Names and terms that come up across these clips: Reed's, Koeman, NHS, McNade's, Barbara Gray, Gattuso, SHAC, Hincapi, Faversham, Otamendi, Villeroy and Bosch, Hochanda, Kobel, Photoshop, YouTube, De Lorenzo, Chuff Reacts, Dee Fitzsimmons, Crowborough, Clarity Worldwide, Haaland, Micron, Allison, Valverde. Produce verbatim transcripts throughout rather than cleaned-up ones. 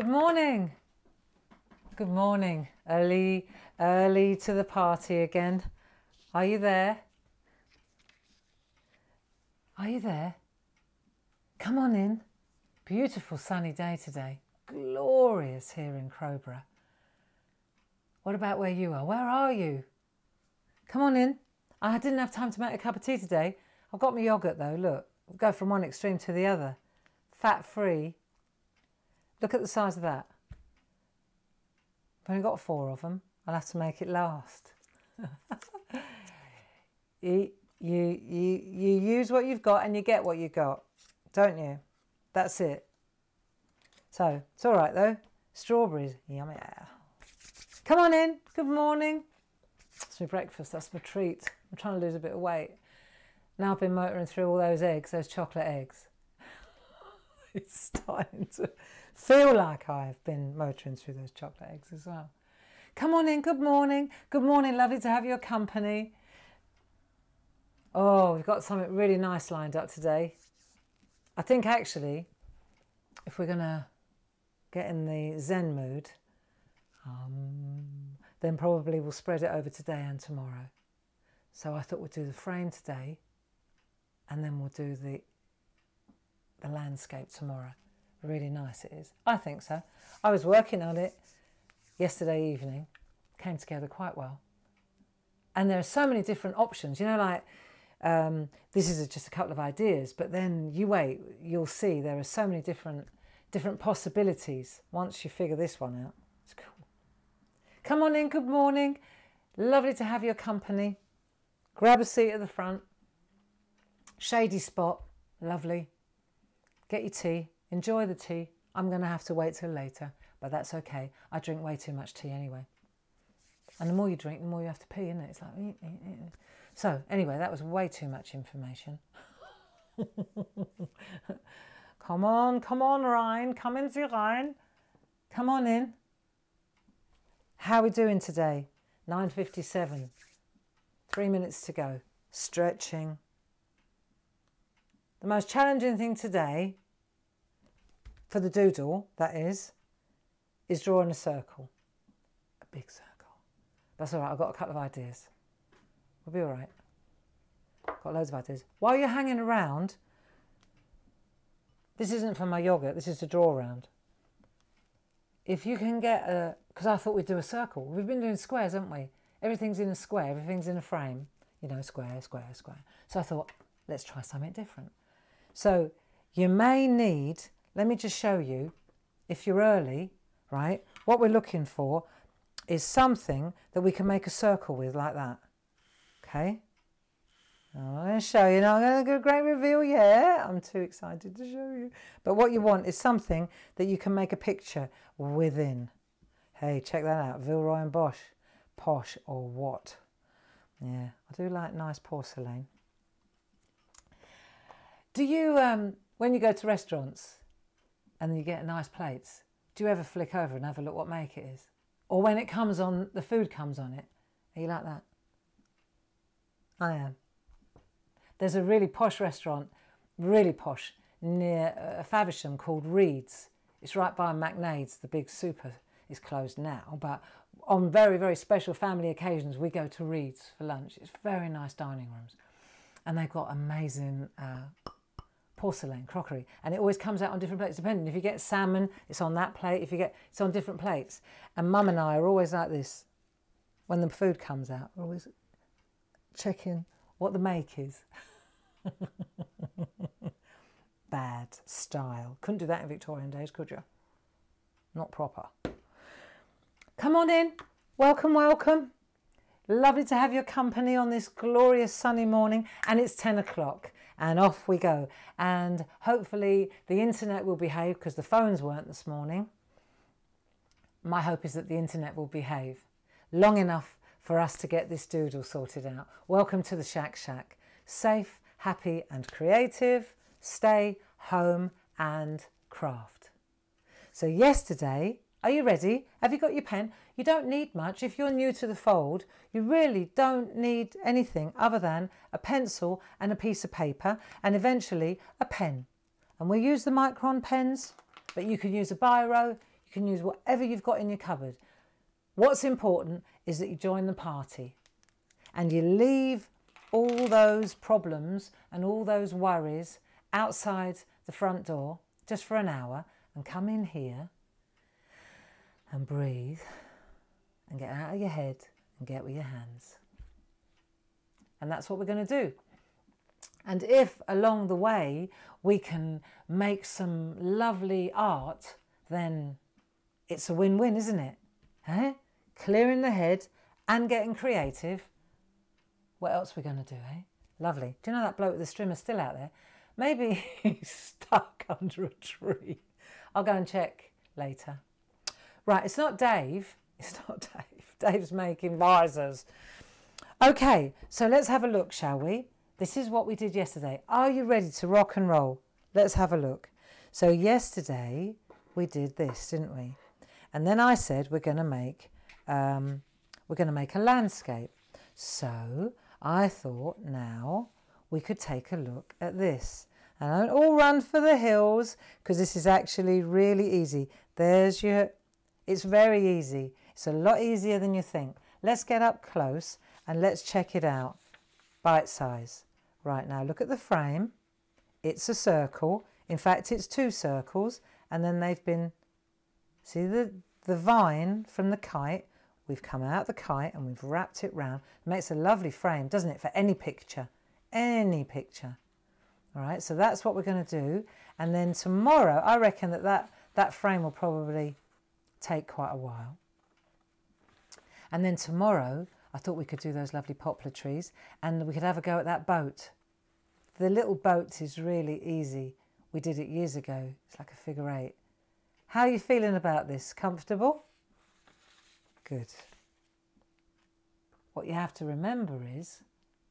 Good morning. Good morning. Early, early to the party again. Are you there? Are you there? Come on in. Beautiful sunny day today. Glorious here in Crowborough. What about where you are? Where are you? Come on in. I didn't have time to make a cup of tea today. I've got my yoghurt though, look. We'll go from one extreme to the other. Fat free. Look at the size of that. I've only got four of them. I'll have to make it last. you, you, you, you use what you've got and you get what you got, don't you? That's it. So, it's all right though. Strawberries, yummy. Come on in, good morning. That's my breakfast, that's my treat. I'm trying to lose a bit of weight. Now I've been motoring through all those eggs, those chocolate eggs. It's starting to feel like I've been motoring through those chocolate eggs as well. Come on in, good morning. Good morning, lovely to have your company. Oh, we've got something really nice lined up today. I think actually, if we're gonna get in the Zen mood, um, then probably we'll spread it over today and tomorrow. So I thought we'd do the frame today and then we'll do the the landscape tomorrow. Really nice it is. I think so. I was working on it yesterday evening. Came together quite well. And there are so many different options. You know, like, um, this is just a couple of ideas, but then you wait, you'll see there are so many different, different possibilities once you figure this one out. It's cool. Come on in, good morning. Lovely to have your company. Grab a seat at the front. Shady spot, lovely. Get your tea. Enjoy the tea. I'm going to have to wait till later, but that's okay. I drink way too much tea anyway. And the more you drink, the more you have to pee, isn't it? It's like... Eh, eh, eh. So, anyway, that was way too much information. Come on, come on, Ryan. Come in, Ryan. Come on in. How are we doing today? nine fifty-seven. Three minutes to go. Stretching. The most challenging thing today... for the doodle, that is, is drawing a circle, a big circle. That's all right, I've got a couple of ideas. We'll be all right. Got loads of ideas. While you're hanging around, this isn't for my yoghurt, this is the draw round. If you can get a, because I thought we'd do a circle. We've been doing squares, haven't we? Everything's in a square, everything's in a frame. You know, square, square, square. So I thought, let's try something different. So you may need... Let me just show you, if you're early, right, what we're looking for is something that we can make a circle with like that, okay? I'm going to show you, now I'm going to do a great reveal, yeah, I'm too excited to show you. But what you want is something that you can make a picture within. Hey, check that out, Villeroy and Bosch, posh or what? Yeah, I do like nice porcelain. Do you, um, when you go to restaurants, and you get nice plates, do you ever flick over and have a look what make it is? Or when it comes on, the food comes on it. Are you like that? I am. There's a really posh restaurant, really posh, near uh, Faversham called Reed's. It's right by McNade's, the big super. It's closed now, but on very, very special family occasions, we go to Reed's for lunch. It's very nice dining rooms. And they've got amazing... Uh, porcelain crockery, and it always comes out on different plates depending. If you get salmon, it's on that plate. If you get, it's on different plates. And Mum and I are always like this when the food comes out. We're always checking what the make is. Bad style. Couldn't do that in Victorian days, could you? Not proper. Come on in. Welcome, welcome. Lovely to have your company on this glorious sunny morning. And it's ten o'clock. And off we go. And hopefully the internet will behave, because the phones weren't this morning. My hope is that the internet will behave long enough for us to get this doodle sorted out. Welcome to the Shack Shack. Safe, happy and creative. Stay home and craft. So yesterday, are you ready? Have you got your pen? You don't need much. If you're new to the fold, you really don't need anything other than a pencil and a piece of paper and eventually a pen. And we'll use the Micron pens, but you can use a biro, You can use whatever you've got in your cupboard. What's important is that you join the party and you leave all those problems and all those worries outside the front door just for an hour and come in here and breathe and get out of your head and get with your hands. And that's what we're going to do. And if along the way we can make some lovely art, then it's a win-win, isn't it? Eh? Clearing the head and getting creative. What else are we going to do, eh? Lovely. Do you know that bloke with the strimmer still out there? Maybe he's stuck under a tree. I'll go and check later. Right, it's not Dave. It's not Dave. Dave's making visors. Okay, so let's have a look, shall we? This is what we did yesterday. Are you ready to rock and roll? Let's have a look. So yesterday we did this, didn't we? And then I said we're going to make um, we're going to make a landscape. So I thought now we could take a look at this. And I don't all run for the hills because this is actually really easy. There's your. It's very easy. It's a lot easier than you think. Let's get up close and let's check it out. Bite size. Right, now look at the frame. It's a circle. In fact, it's two circles, and then they've been, see the, the vine from the kite, we've come out the kite and we've wrapped it round. It makes a lovely frame, doesn't it, for any picture, any picture. All right, so that's what we're going to do. And then tomorrow, I reckon that that, that frame will probably take quite a while. And then tomorrow, I thought we could do those lovely poplar trees and we could have a go at that boat. The little boat is really easy. We did it years ago. It's like a figure eight. How are you feeling about this? Comfortable? Good. What you have to remember is,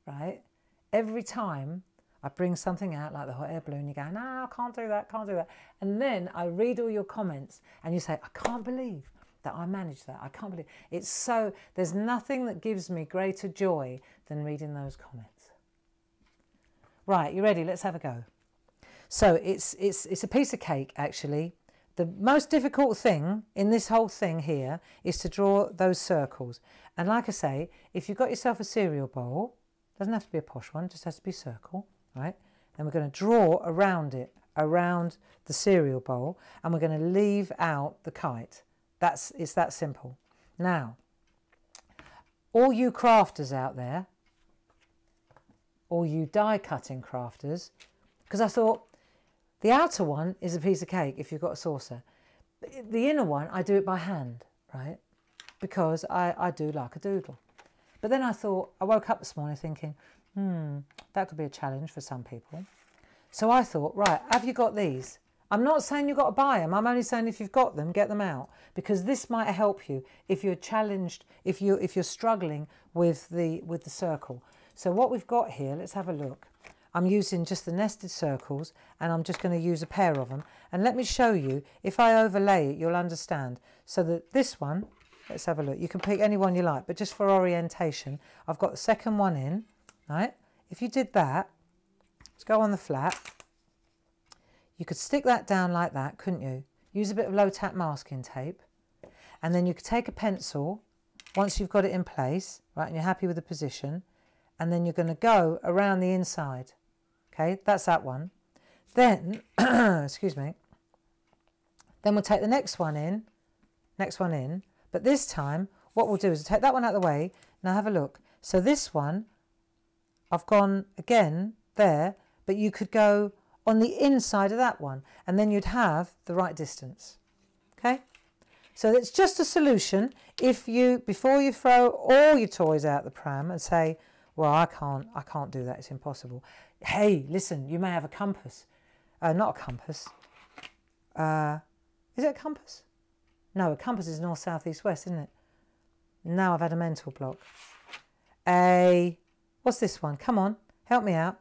right, every time I bring something out like the hot air balloon, you go, no, I can't do that, can't do that. And then I read all your comments and you say, I can't believe that I managed that. I can't believe it. It's so, there's nothing that gives me greater joy than reading those comments. Right, you ready? Let's have a go. So it's, it's, it's a piece of cake, actually. The most difficult thing in this whole thing here is to draw those circles. And like I say, if you've got yourself a cereal bowl, doesn't have to be a posh one, just has to be a circle, right? Then we're going to draw around it, around the cereal bowl, and we're going to leave out the kite. That's, it's that simple. Now, all you crafters out there, all you die cutting crafters, because I thought the outer one is a piece of cake if you've got a saucer. The inner one, I do it by hand, right? Because I, I do like a doodle. But then I thought, I woke up this morning thinking, hmm, that could be a challenge for some people. So I thought, right, have you got these? I'm not saying you've got to buy them. I'm only saying if you've got them, get them out. Because this might help you if you're challenged, if you're, if you're struggling with the, with the circle. So what we've got here, let's have a look. I'm using just the nested circles and I'm just going to use a pair of them. And let me show you, if I overlay it, you'll understand. So that this one, let's have a look. You can pick any one you like, but just for orientation, I've got the second one in, right? If you did that, let's go on the flat. You could stick that down like that, couldn't you? Use a bit of low tack masking tape. And then you could take a pencil, once you've got it in place, right, and you're happy with the position, and then you're going to go around the inside. Okay, that's that one. Then, excuse me, then we'll take the next one in, next one in, but this time what we'll do is take that one out of the way. Now have a look. So this one, I've gone again there, but you could go on the inside of that one and then you'd have the right distance. Okay, so it's just a solution if you, before you throw all your toys out the pram and say, well, I can't I can't do that, it's impossible. Hey, listen, you may have a compass, uh, not a compass, uh, is it a compass? No, a compass is north, south, east, west, isn't it? Now I've had a mental block. A, what's this one? Come on, help me out.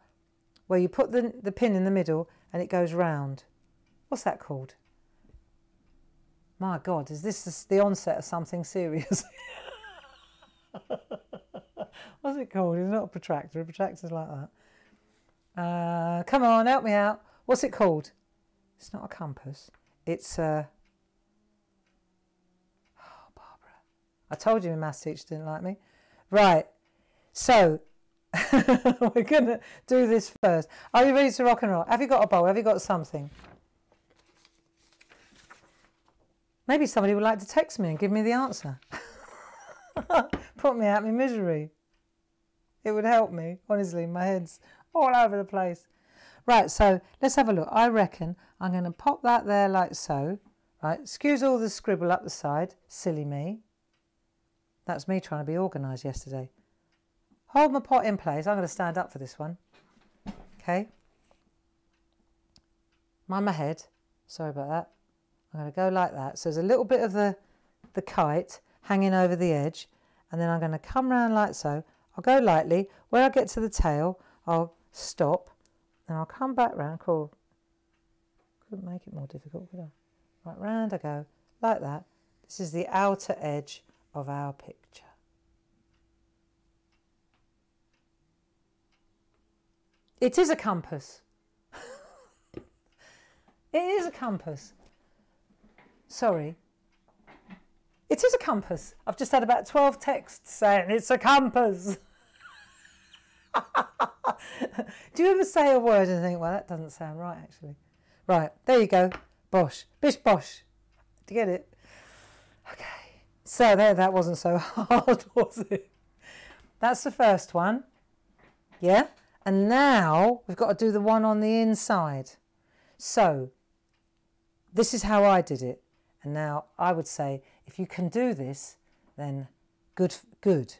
Where you put the, the pin in the middle and it goes round. What's that called? My God, is this the onset of something serious? What's it called? It's not a protractor. A protractor's like that. Uh, come on, help me out. What's it called? It's not a compass. It's a... I told you my maths teacher didn't like me. Right, so we're going to do this first. Are you ready to rock and roll? Have you got a bowl? Have you got something? Maybe somebody would like to text me and give me the answer. Put me out of my misery. It would help me, honestly. My head's all over the place. Right, so let's have a look. I reckon I'm going to pop that there like so. Right, excuse all the scribble up the side. Silly me. That's me trying to be organised yesterday. Hold my pot in place. I'm going to stand up for this one. Okay. Mind my head. Sorry about that. I'm going to go like that. So there's a little bit of the, the kite hanging over the edge. And then I'm going to come round like so. I'll go lightly. Where I get to the tail, I'll stop. And I'll come back round. Cool. Couldn't make it more difficult, could I? Right round I go. Like that. This is the outer edge of our picture. It is a compass. It is a compass. Sorry. It is a compass. I've just had about twelve texts saying it's a compass. Do you ever say a word and think, well, that doesn't sound right, actually? Right, there you go. Bosh. Bish bosh. Do you get it? Okay. So there, that wasn't so hard, was it? That's the first one. Yeah? And now we've got to do the one on the inside. So this is how I did it. And now I would say, if you can do this, then good, good.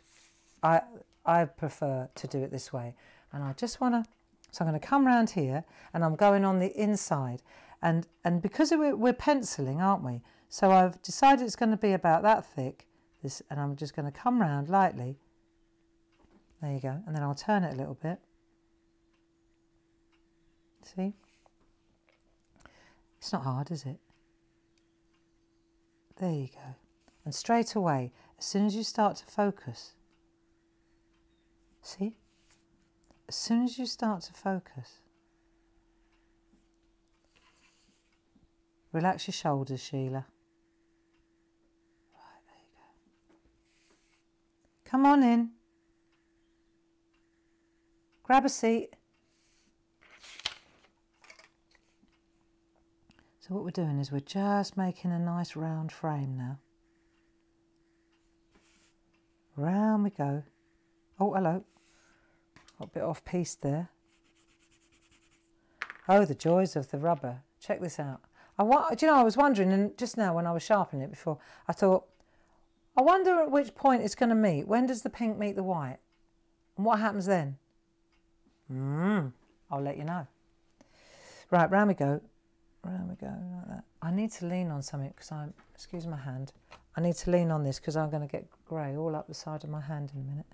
I, I prefer to do it this way. And I just want to, so I'm going to come round here and I'm going on the inside. And, and because we're, we're penciling, aren't we? So I've decided it's going to be about that thick. This, and I'm just going to come round lightly. There you go. And then I'll turn it a little bit. See? It's not hard, is it? There you go. And straight away, as soon as you start to focus, see? As soon as you start to focus, relax your shoulders, Sheila. Right, there you go. Come on in. Grab a seat. So what we're doing is we're just making a nice round frame now. Round we go. Oh, hello. Got a bit off piece there. Oh, the joys of the rubber. Check this out. I wa- do you know, I was wondering, and just now when I was sharpening it before, I thought, I wonder at which point it's going to meet. When does the pink meet the white? And what happens then? Mmm. I'll let you know. Right, round we go. Round we go like that. I need to lean on something because I'm, excuse my hand, I need to lean on this because I'm going to get grey all up the side of my hand in a minute.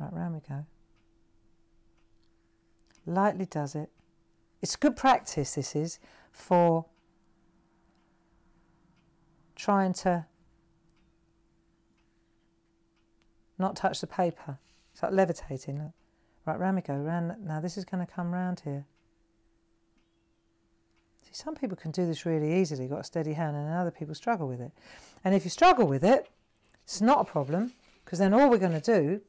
Right, round we go. Lightly does it. It's good practice, this is, for trying to not touch the paper. It's like levitating. Look. Right, round we go. Round, now this is going to come round here. Some people can do this really easily, got a steady hand, and other people struggle with it. And if you struggle with it, it's not a problem, because then all we're going to do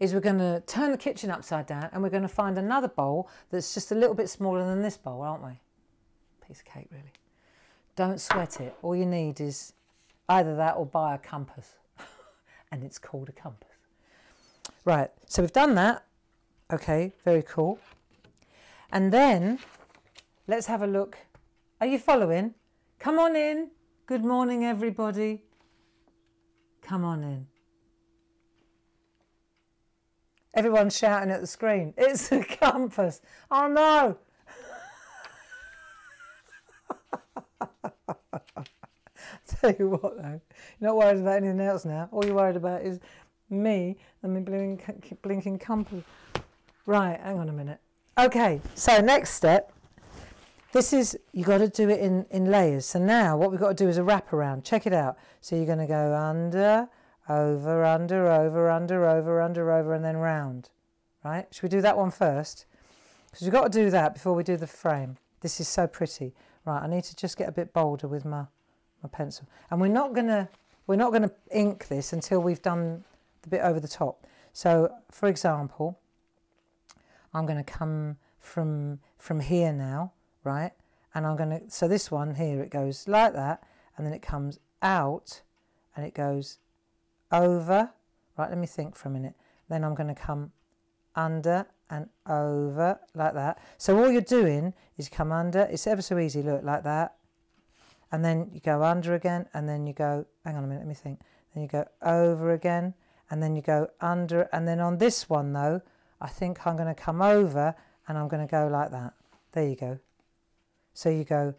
is we're going to turn the kitchen upside down and we're going to find another bowl that's just a little bit smaller than this bowl, aren't we? Piece of cake, really. Don't sweat it. All you need is either that or buy a compass. And it's called a compass. Right, so we've done that. Okay, very cool. And then... let's have a look. Are you following? Come on in. Good morning, everybody. Come on in. Everyone's shouting at the screen. It's a compass. Oh, no. Tell you what, though. You're not worried about anything else now. All you're worried about is me and my blinking, blinking compass. Right, hang on a minute. Okay, so next step. This is, you've got to do it in, in layers. So now what we've got to do is a wraparound. Check it out. So you're going to go under, over, under, over, under, over, under, over, and then round. Right? Should we do that one first? Because we've got to do that before we do the frame. This is so pretty. Right, I need to just get a bit bolder with my, my pencil. And we're not going to We're not going to ink this until we've done the bit over the top. So, for example, I'm going to come from from here now, right? And I'm going to, so this one here, it goes like that, and then it comes out, and it goes over. Right, let me think for a minute. Then I'm going to come under and over, like that. So all you're doing is come under. It's ever so easy, look, like that. And then you go under again, and then you go, hang on a minute, let me think. Then you go over again, and then you go under. And then on this one, though, I think I'm going to come over, and I'm going to go like that. There you go. So you go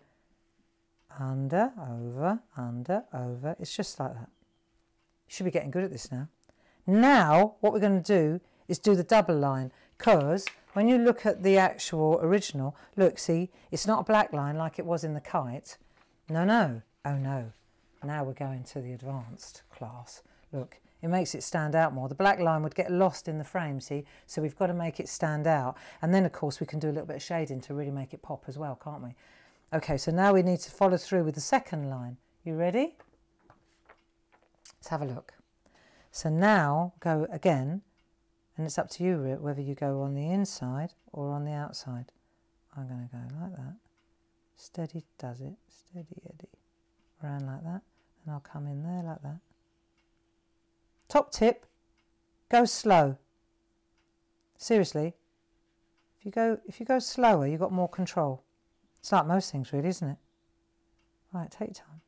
under, over, under, over. It's just like that. You should be getting good at this now. Now, what we're going to do is do the double line, because when you look at the actual original, look, see, it's not a black line like it was in the kite. No, no. Oh, no. Now we're going to the advanced class. Look, it makes it stand out more. The black line would get lost in the frame, see? So we've got to make it stand out. And then, of course, we can do a little bit of shading to really make it pop as well, can't we? OK, so now we need to follow through with the second line. You ready? Let's have a look. So now go again, and it's up to you whether you go on the inside or on the outside. I'm going to go like that. Steady does it, steady Eddie. Round like that, and I'll come in there like that. Top tip, go slow. Seriously, if you go if you go slower, you've got more control. It's like most things really, isn't it? Right, take time.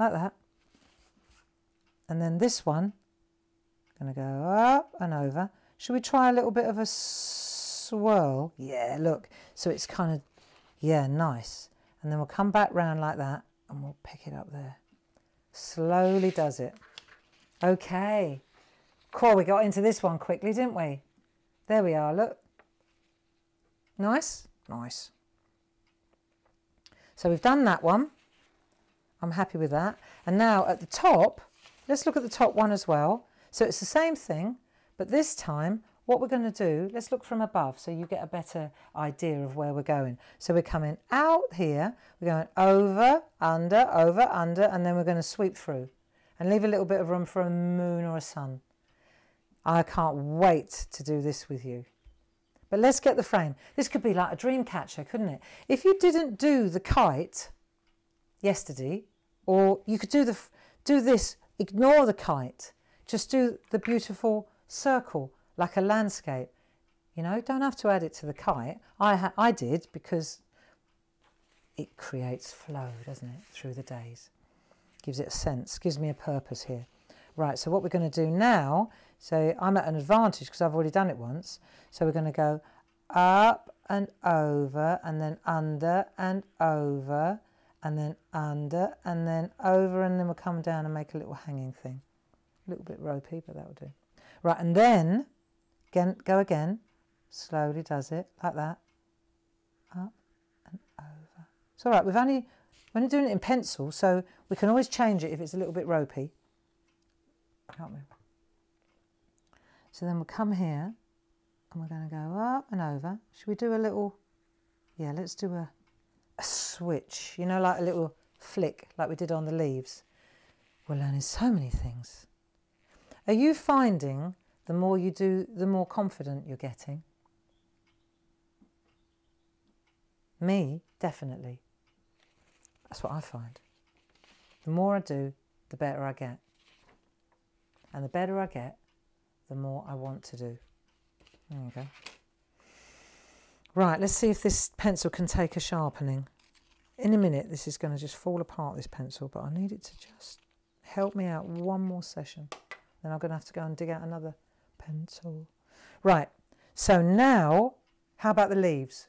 Like that. And then this one, I'm going to go up and over. Should we try a little bit of a swirl? Yeah, look. So it's kind of, yeah, nice. And then we'll come back round like that, and we'll pick it up there. Slowly does it. Okay. Cool, we got into this one quickly, didn't we? There we are, look. Nice? Nice. So we've done that one. I'm happy with that. And now at the top, let's look at the top one as well. So it's the same thing, but this time what we're going to do, let's look from above so you get a better idea of where we're going. So we're coming out here, we're going over, under, over, under, and then we're going to sweep through and leave a little bit of room for a moon or a sun. I can't wait to do this with you. But let's get the frame. This could be like a dream catcher, couldn't it? If you didn't do the kite yesterday, or you could do the do this. Ignore the kite, just do the beautiful circle like a landscape. You know, don't have to add it to the kite. I, ha I did because it creates flow, doesn't it, through the days. Gives it a sense, gives me a purpose here. Right, so what we're going to do now, so I'm at an advantage because I've already done it once. So we're going to go up and over and then under and over. And then under, and then over, and then we'll come down and make a little hanging thing. A little bit ropey, but that will do. Right, and then again, go again. Slowly does it, like that. Up and over. It's all right, we've only, we're only doing it in pencil, so we can always change it if it's a little bit ropey. Can't we? So then we'll come here, and we're going to go up and over. Should we do a little, yeah, let's do a, a switch, you know, like a little flick like we did on the leaves. We're learning so many things. Are you finding the more you do, the more confident you're getting? Me, definitely. That's what I find. The more I do, the better I get. And the better I get, the more I want to do. There you go. Right, let's see if this pencil can take a sharpening. In a minute, this is going to just fall apart, this pencil, but I need it to just help me out one more session. Then I'm going to have to go and dig out another pencil. Right, so now, how about the leaves?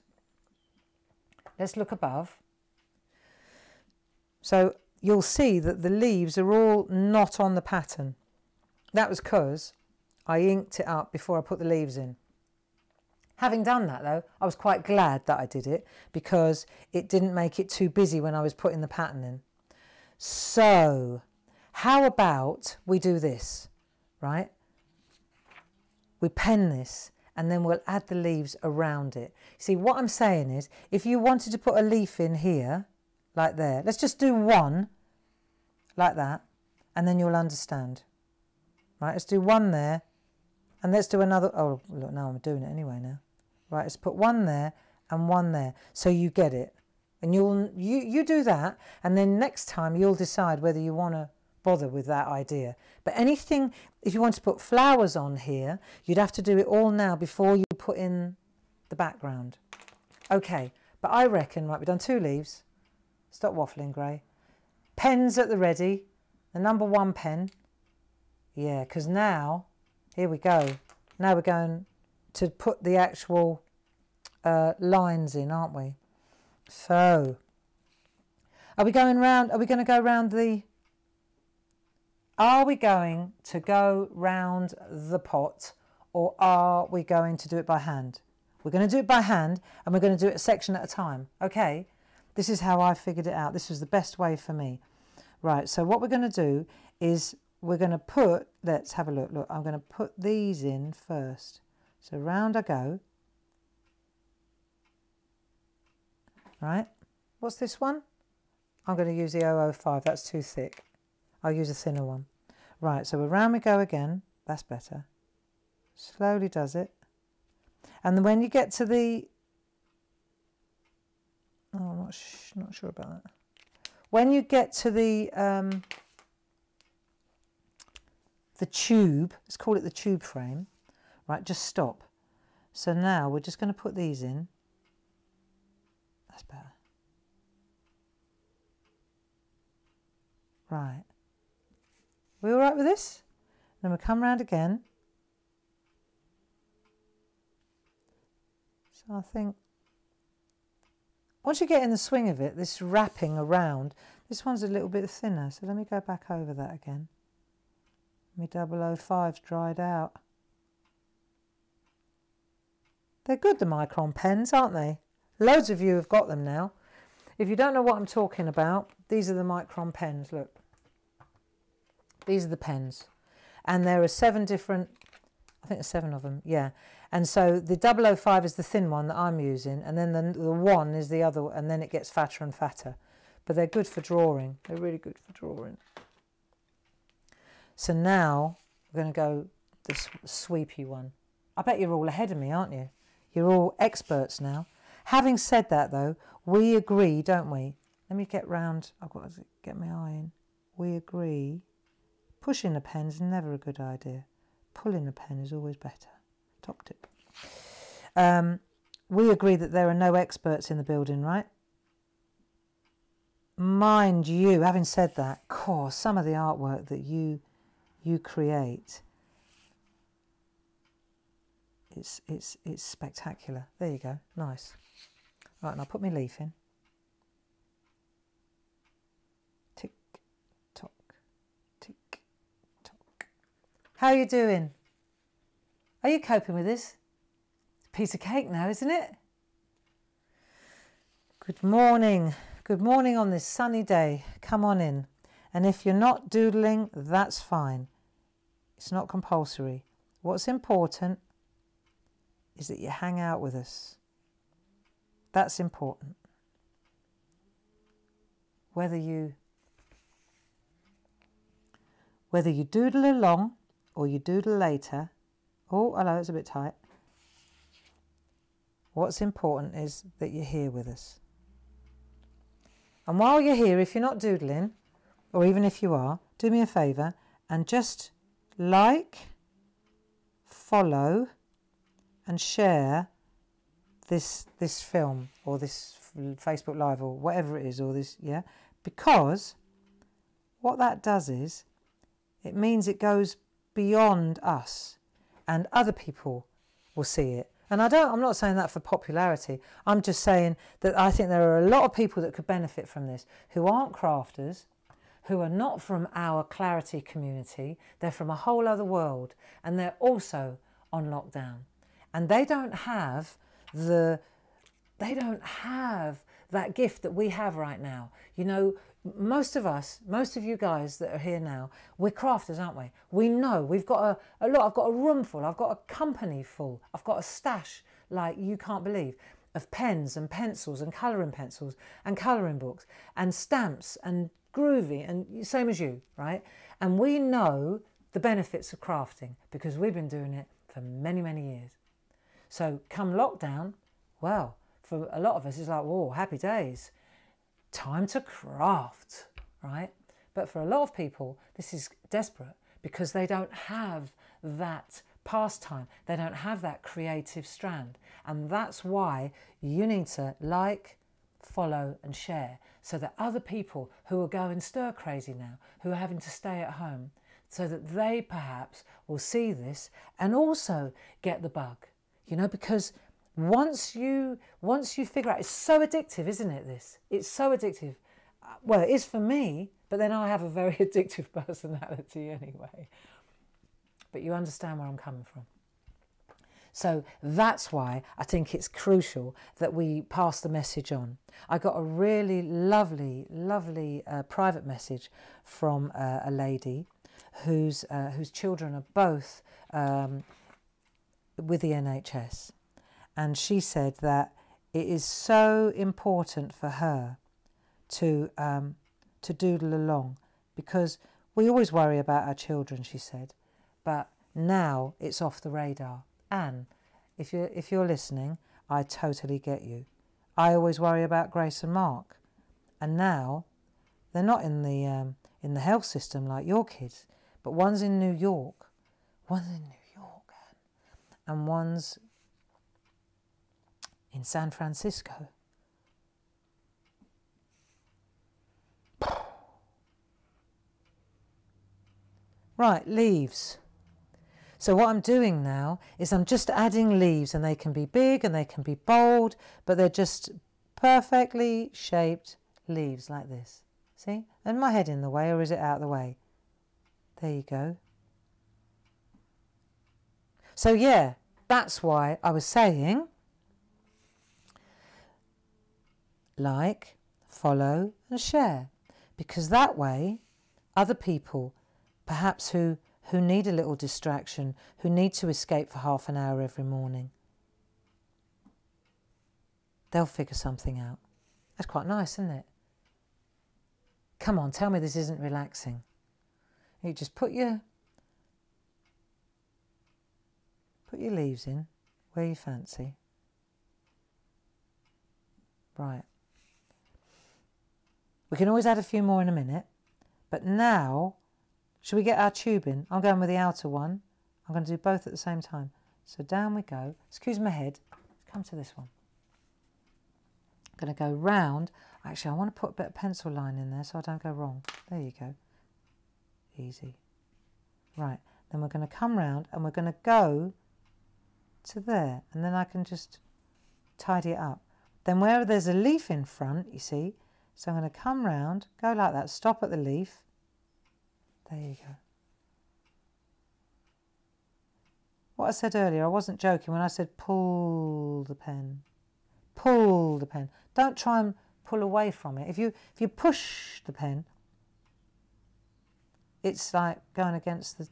Let's look above. So you'll see that the leaves are all not on the pattern. That was because I inked it up before I put the leaves in. Having done that, though, I was quite glad that I did it because it didn't make it too busy when I was putting the pattern in. So, how about we do this, right? We pen this and then we'll add the leaves around it. See, what I'm saying is, if you wanted to put a leaf in here, like there, let's just do one like that, and then you'll understand. Right, let's do one there, and let's do another. Oh, look, now I'm doing it anyway now. Right, let's put one there and one there, so you get it. And you'll, you, you do that, and then next time you'll decide whether you want to bother with that idea. But anything, if you want to put flowers on here, you'd have to do it all now before you put in the background. Okay, but I reckon, right, we've done two leaves. Stop waffling, Grey. Pens at the ready. The number one pen. Yeah, because now, here we go. Now we're going to put the actual uh, lines in, aren't we? So, are we going round, are we going to go round the, are we going to go round the pot, or are we going to do it by hand? We're going to do it by hand, and we're going to do it a section at a time. Okay, this is how I figured it out. This was the best way for me. Right, so what we're going to do is we're going to put, let's have a look, look, I'm going to put these in first. So round I go. Right, what's this one? I'm going to use the oh oh five, that's too thick. I'll use a thinner one. Right, so around we go again, that's better. Slowly does it. And when you get to the, oh, I'm not, sh not sure about that. When you get to the, um, the tube, let's call it the tube frame, right, just stop. So now we're just going to put these in. That's better. Right. We all right with this? Then we'll come round again. So I think once you get in the swing of it, this wrapping around, this one's a little bit thinner. So let me go back over that again. My double oh five's dried out. They're good, the Micron pens, aren't they? Loads of you have got them now. If you don't know what I'm talking about, these are the Micron pens, look. These are the pens. And there are seven different, I think there's seven of them, yeah. And so the double oh five is the thin one that I'm using, and then the, the one is the other, and then it gets fatter and fatter. But they're good for drawing. They're really good for drawing. So now we're going to go this sweepy one. I bet you're all ahead of me, aren't you? You're all experts now. Having said that, though, we agree, don't we? Let me get round. I've got to get my eye in. We agree. Pushing a pen is never a good idea. Pulling a pen is always better. Top tip. Um, we agree that there are no experts in the building, right? Mind you, having said that, core, some of the artwork that you you create, it's it's it's spectacular. There you go. Nice. Right, and I'll put my leaf in. Tick, tock, tick, tock. How are you doing? Are you coping with this? It's a piece of cake now, isn't it? Good morning. Good morning on this sunny day. Come on in. And if you're not doodling, that's fine. It's not compulsory. What's important is that you hang out with us. That's important. Whether you whether you doodle along or you doodle later, oh, hello, it's a bit tight. What's important is that you're here with us. And while you're here, if you're not doodling, or even if you are, do me a favour and just like, follow and share this this film or this Facebook Live or whatever it is, or this, yeah, because what that does is it means it goes beyond us and other people will see it. And I don't, I'm not saying that for popularity. I'm just saying that I think there are a lot of people that could benefit from this who aren't crafters, who are not from our Clarity community. They're from a whole other world, and they're also on lockdown. And they don't have the, they don't have that gift that we have right now. You know, most of us, most of you guys that are here now, we're crafters, aren't we? We know, we've got a, a lot, I've got a room full, I've got a company full, I've got a stash like you can't believe of pens and pencils and colouring pencils and colouring books and stamps and groovy, and same as you, right? And we know the benefits of crafting because we've been doing it for many, many years. So come lockdown, well, for a lot of us, it's like, whoa, happy days. Time to craft, right? But for a lot of people, this is desperate because they don't have that pastime. They don't have that creative strand. And that's why you need to like, follow and share so that other people who are going stir crazy now, who are having to stay at home, so that they perhaps will see this and also get the bug, you know, because once you, once you figure out, it's so addictive, isn't it, this? It's so addictive. Well, it is for me, but then I have a very addictive personality anyway. But you understand where I'm coming from. So that's why I think it's crucial that we pass the message on. I got a really lovely, lovely uh, private message from uh, a lady whose, uh, whose children are both um, with the N H S. And she said that it is so important for her to, um, to doodle along because we always worry about our children, she said, but now it's off the radar. And if you're, if you're listening, I totally get you. I always worry about Grace and Mark. And now they're not in the, um, in the health system like your kids, but one's in New York, one's in New York, and one's in San Francisco. Right, leaves. So what I'm doing now is I'm just adding leaves, and they can be big and they can be bold, but they're just perfectly shaped leaves like this. See? And my head in the way, or is it out of the way? There you go. So yeah, that's why I was saying like, follow and share, because that way other people perhaps who who need a little distraction, who need to escape for half an hour every morning, they'll figure something out. That's quite nice, isn't it? Come on, tell me this isn't relaxing. You just put your, put your leaves in where you fancy. Right. We can always add a few more in a minute, but now, should we get our tube in? I'm going with the outer one. I'm going to do both at the same time. So down we go. Excuse my head. Let's come to this one. I'm going to go round. Actually, I want to put a bit of pencil line in there so I don't go wrong. There you go. Easy. Right. Then we're going to come round and we're going to go to there. And then I can just tidy it up. Then where there's a leaf in front, you see, so I'm going to come round, go like that, stop at the leaf. There you go. What I said earlier, I wasn't joking when I said pull the pen. Pull the pen. Don't try and pull away from it. If you, if you push the pen, it's like going against the,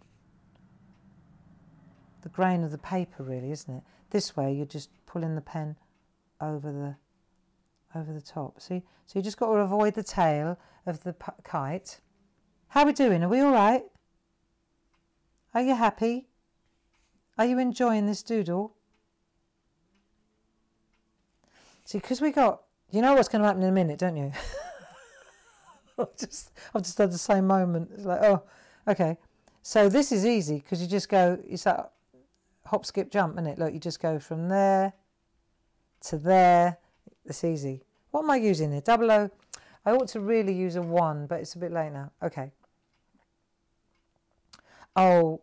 the grain of the paper really, isn't it? This way you're just pulling the pen over the, over the top. See? So you just got to avoid the tail of the kite. How are we doing? Are we all right? Are you happy? Are you enjoying this doodle? See, because we got, you know what's going to happen in a minute, don't you? I've just, I've just had the same moment. It's like, oh, okay. So this is easy because you just go, it's like hop, skip, jump, isn't it? Look, you just go from there to there. It's easy. What am I using here? Double O. I ought to really use a one, but it's a bit late now. Okay. Oh,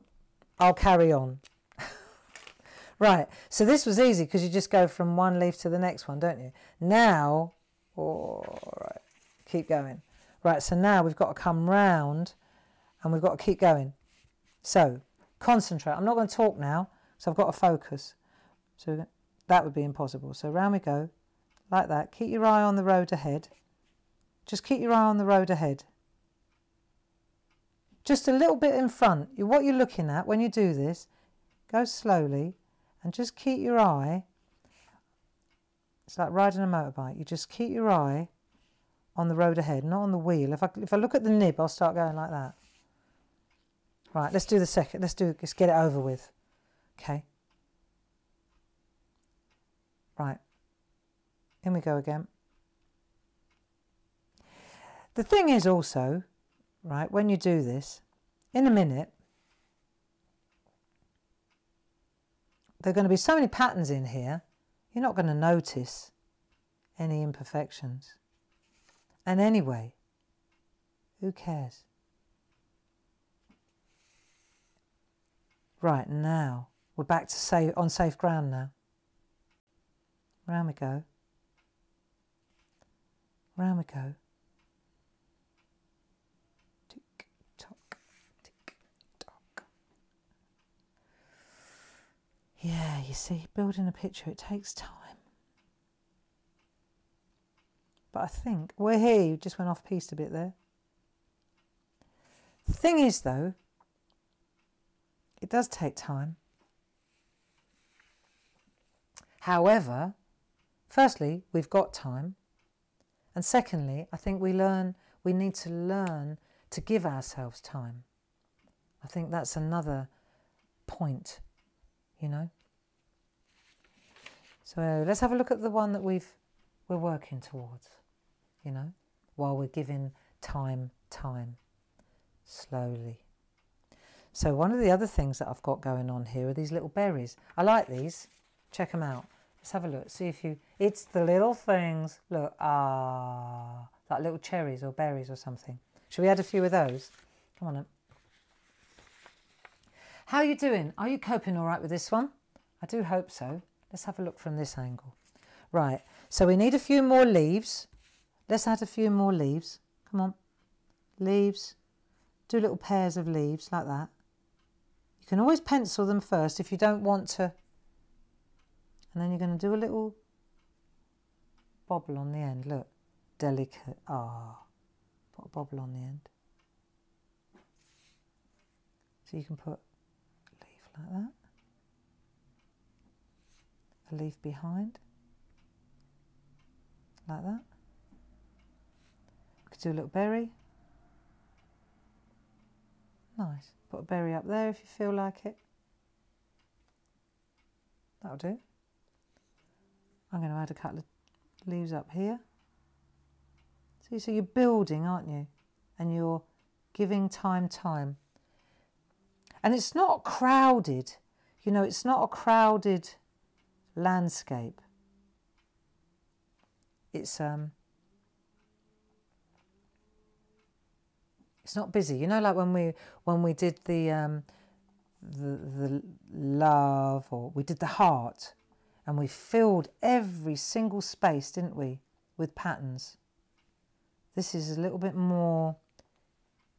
I'll carry on. Right, so this was easy because you just go from one leaf to the next one, don't you? Now, all right, keep going. Right, so now we've got to come round and we've got to keep going. So, concentrate. I'm not going to talk now, so I've got to focus. So that would be impossible. So round we go, like that. Keep your eye on the road ahead. Just keep your eye on the road ahead. Just a little bit in front. What you're looking at when you do this, go slowly and just keep your eye. It's like riding a motorbike. You just keep your eye on the road ahead, not on the wheel. If I, if I look at the nib, I'll start going like that. Right, let's do the second. Let's do, let's get it over with. Okay. Right. In we go again. The thing is also, right, when you do this, in a minute, there are going to be so many patterns in here, you're not going to notice any imperfections. And anyway, who cares? Right, now we're back to safe, on safe ground now. Round we go. Round we go. Tick tock, tick tock. Yeah, you see, building a picture, it takes time. But I think, well, here, you just went off piste a bit there. The thing is, though, it does take time. However, firstly, we've got time. And secondly, I think we learn, we need to learn to give ourselves time. I think that's another point, you know. So let's have a look at the one that we've, we're working towards, you know, while we're giving time, time, slowly. So one of the other things that I've got going on here are these little berries. I like these. Check them out. Let's have a look. See if you... It's the little things. Look. Ah. Like little cherries or berries or something. Should we add a few of those? Come on up. How are you doing? Are you coping all right with this one? I do hope so. Let's have a look from this angle. Right. So we need a few more leaves. Let's add a few more leaves. Come on. Leaves. Do little pairs of leaves like that. You can always pencil them first if you don't want to. And then you're going to do a little bobble on the end. Look, delicate. Ah, put a bobble on the end. So you can put a leaf like that. A leaf behind. Like that. You could do a little berry. Nice. Put a berry up there if you feel like it. That'll do. I'm going to add a couple of leaves up here. See, so you're building, aren't you? And you're giving time, time. And it's not crowded. You know, it's not a crowded landscape. It's um. It's not busy. You know, like when we when we did the um, the the love, or we did the heart. And we filled every single space, didn't we, with patterns. This is a little bit more,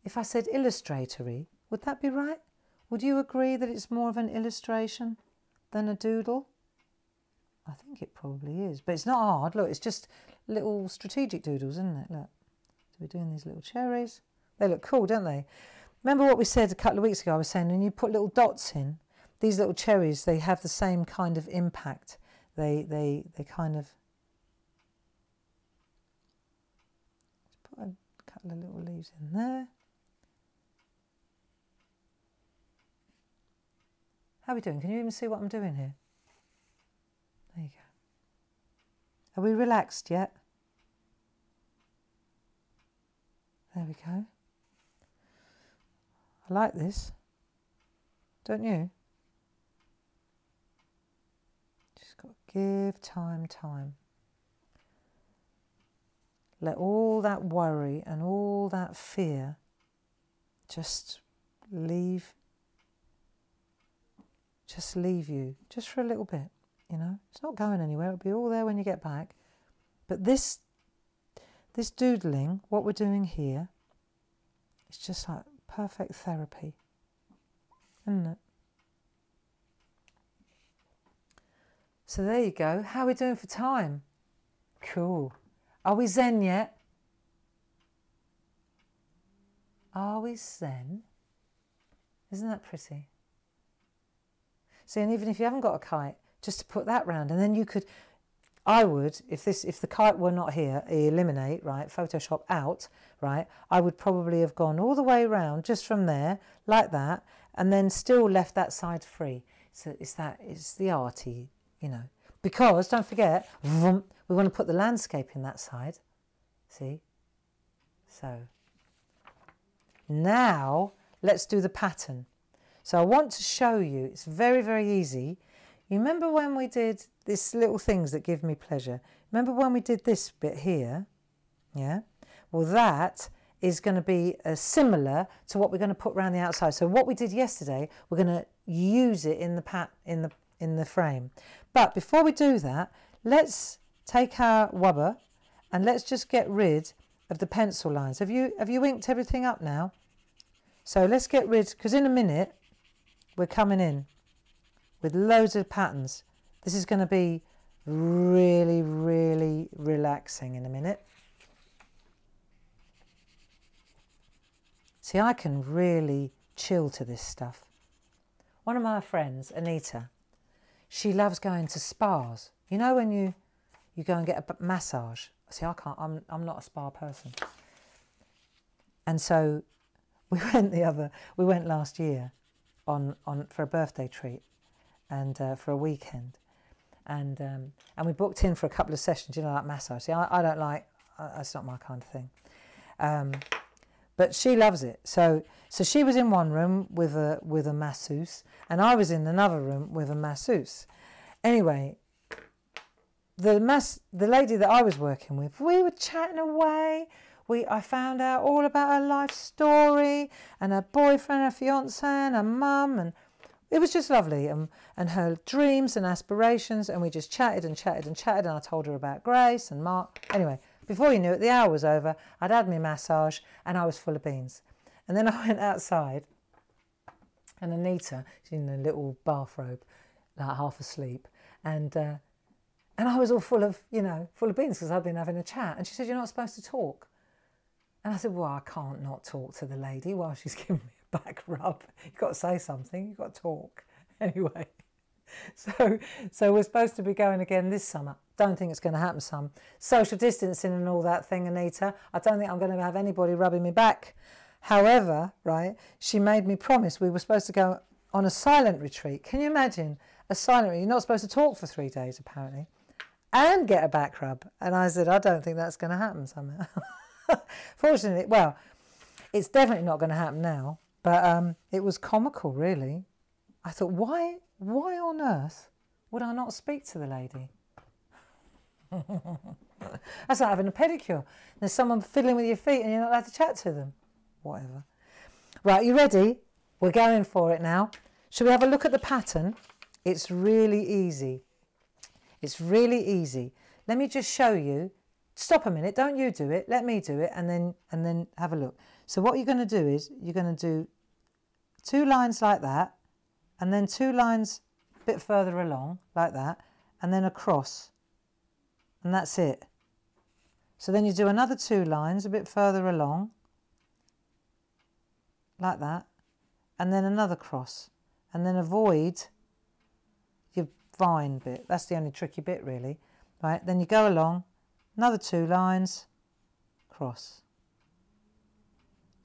if I said illustratory, would that be right? Would you agree that it's more of an illustration than a doodle? I think it probably is, but it's not hard. Look, it's just little strategic doodles, isn't it? Look, so we're doing these little cherries. They look cool, don't they? Remember what we said a couple of weeks ago, I was saying, and you put little dots in. These little cherries, they have the same kind of impact. They, they, they kind of... Let's put a couple of little leaves in there. How are we doing? Can you even see what I'm doing here? There you go. Are we relaxed yet? There we go. I like this. Don't you? Give time, time. Let all that worry and all that fear just leave, just leave you, just for a little bit, you know. It's not going anywhere, it'll be all there when you get back. But this, this doodling, what we're doing here, it's just like perfect therapy, isn't it? So there you go. How are we doing for time? Cool. Are we zen yet? Are we zen? Isn't that pretty? See, and even if you haven't got a kite, just to put that round, and then you could I would, if this, if the kite were not here, eliminate, right, Photoshop out, right, I would probably have gone all the way around just from there, like that, and then still left that side free. So it's that, it's the arty, you know, because don't forget, vroom, we want to put the landscape in that side, see? So now let's do the pattern. So I want to show you, it's very, very easy. You remember when we did this little things that give me pleasure? Remember when we did this bit here? Yeah? Well, that is going to be uh, similar to what we're going to put around the outside. So what we did yesterday, we're going to use it in the pat in the in the frame. But before we do that, let's take our wubber and let's just get rid of the pencil lines. Have you have you inked everything up now? So let's get rid, because in a minute we're coming in with loads of patterns. This is going to be really, really relaxing in a minute. See, I can really chill to this stuff. One of my friends, Anita, she loves going to spas. You know when you, you go and get a massage? See, I can't, I'm, I'm not a spa person. And so we went the other, we went last year on, on for a birthday treat. And uh, for a weekend, and um, and we booked in for a couple of sessions. You know, like massage. See, I, I don't like. Uh, that's not my kind of thing. Um, but she loves it. So so she was in one room with a with a masseuse, and I was in another room with a masseuse. Anyway, the mass the lady that I was working with, we were chatting away. We, I found out all about her life story and her boyfriend, her fiance, and her mum, and it was just lovely, and, and her dreams and aspirations, and we just chatted and chatted and chatted, and I told her about Grace and Mark. Anyway, before you knew it, the hour was over, I'd had my massage, and I was full of beans. And then I went outside, and Anita, she's in a little bathrobe, like half asleep, and, uh, and I was all full of, you know, full of beans, because I'd been having a chat, and she said, "You're not supposed to talk." And I said, "Well, I can't not talk to the lady while she's giving me back rub. You've got to say something, you've got to talk." Anyway, so so we're supposed to be going again this summer. Don't think it's going to happen. Some social distancing and all that thing, Anita, I don't think I'm going to have anybody rubbing me back. However, right, she made me promise. We were supposed to go on a silent retreat. Can you imagine a silent retreat? You're not supposed to talk for three days apparently and get a back rub. And I said, I don't think that's going to happen somehow. Fortunately, well, it's definitely not going to happen now. But um, it was comical, really. I thought, why, why on earth would I not speak to the lady? That's like having a pedicure. There's someone fiddling with your feet and you're not allowed to chat to them. Whatever. Right, you ready? We're going for it now. Shall we have a look at the pattern? It's really easy. It's really easy. Let me just show you. Stop a minute. Don't you do it. Let me do it, and then and then have a look. So what you're going to do is you're going to do two lines like that, and then two lines a bit further along like that, and then across, and that's it. So then you do another two lines a bit further along like that, and then another cross, and then avoid your vine bit. That's the only tricky bit really. Right, then you go along, another two lines, cross.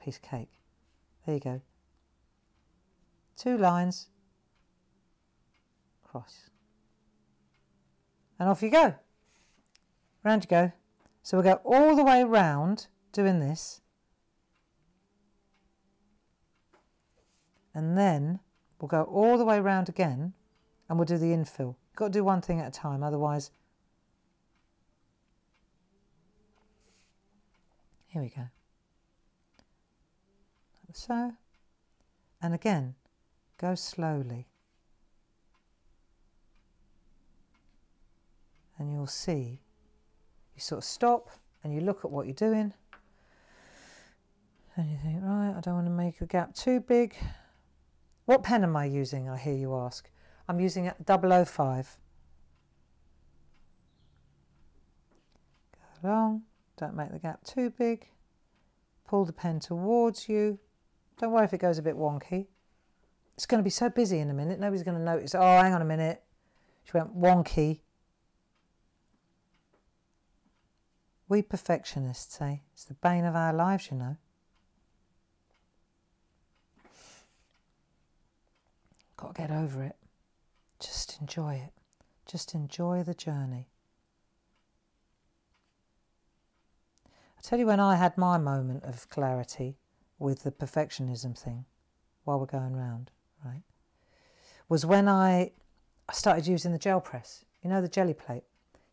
Piece of cake. There you go. Two lines, cross, and off you go. Round you go. So we'll go all the way round doing this, and then we'll go all the way round again, and we'll do the infill. You've got to do one thing at a time, otherwise. Here we go. So, and again, go slowly, and you'll see, you sort of stop and you look at what you're doing, and you think, right, I don't want to make a gap too big. What pen am I using, I hear you ask? I'm using a double oh five. Go along, don't make the gap too big, pull the pen towards you. Don't worry if it goes a bit wonky. It's going to be so busy in a minute, nobody's going to notice. Oh, hang on a minute. She went wonky. We perfectionists, eh? It's the bane of our lives, you know. Got to get over it. Just enjoy it. Just enjoy the journey. I tell you when I had my moment of clarity with the perfectionism thing, while we're going round, right, was when I, I started using the gel press. You know, the jelly plate?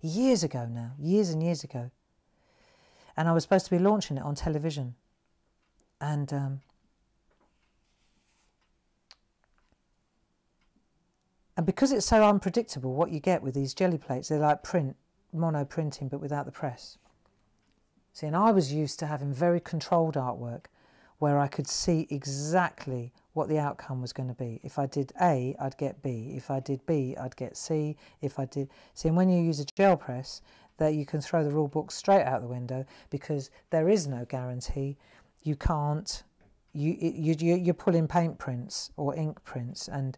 Years ago now, years and years ago. And I was supposed to be launching it on television. And um, and because it's so unpredictable what you get with these jelly plates, they're like print, mono printing, but without the press. See, and I was used to having very controlled artwork where I could see exactly what the outcome was going to be. If I did A, I'd get B. If I did B, I'd get C. If I did... See, and when you use a gel press, that you can throw the rule book straight out the window because there is no guarantee. You can't... You, you, you, you're pulling paint prints or ink prints. And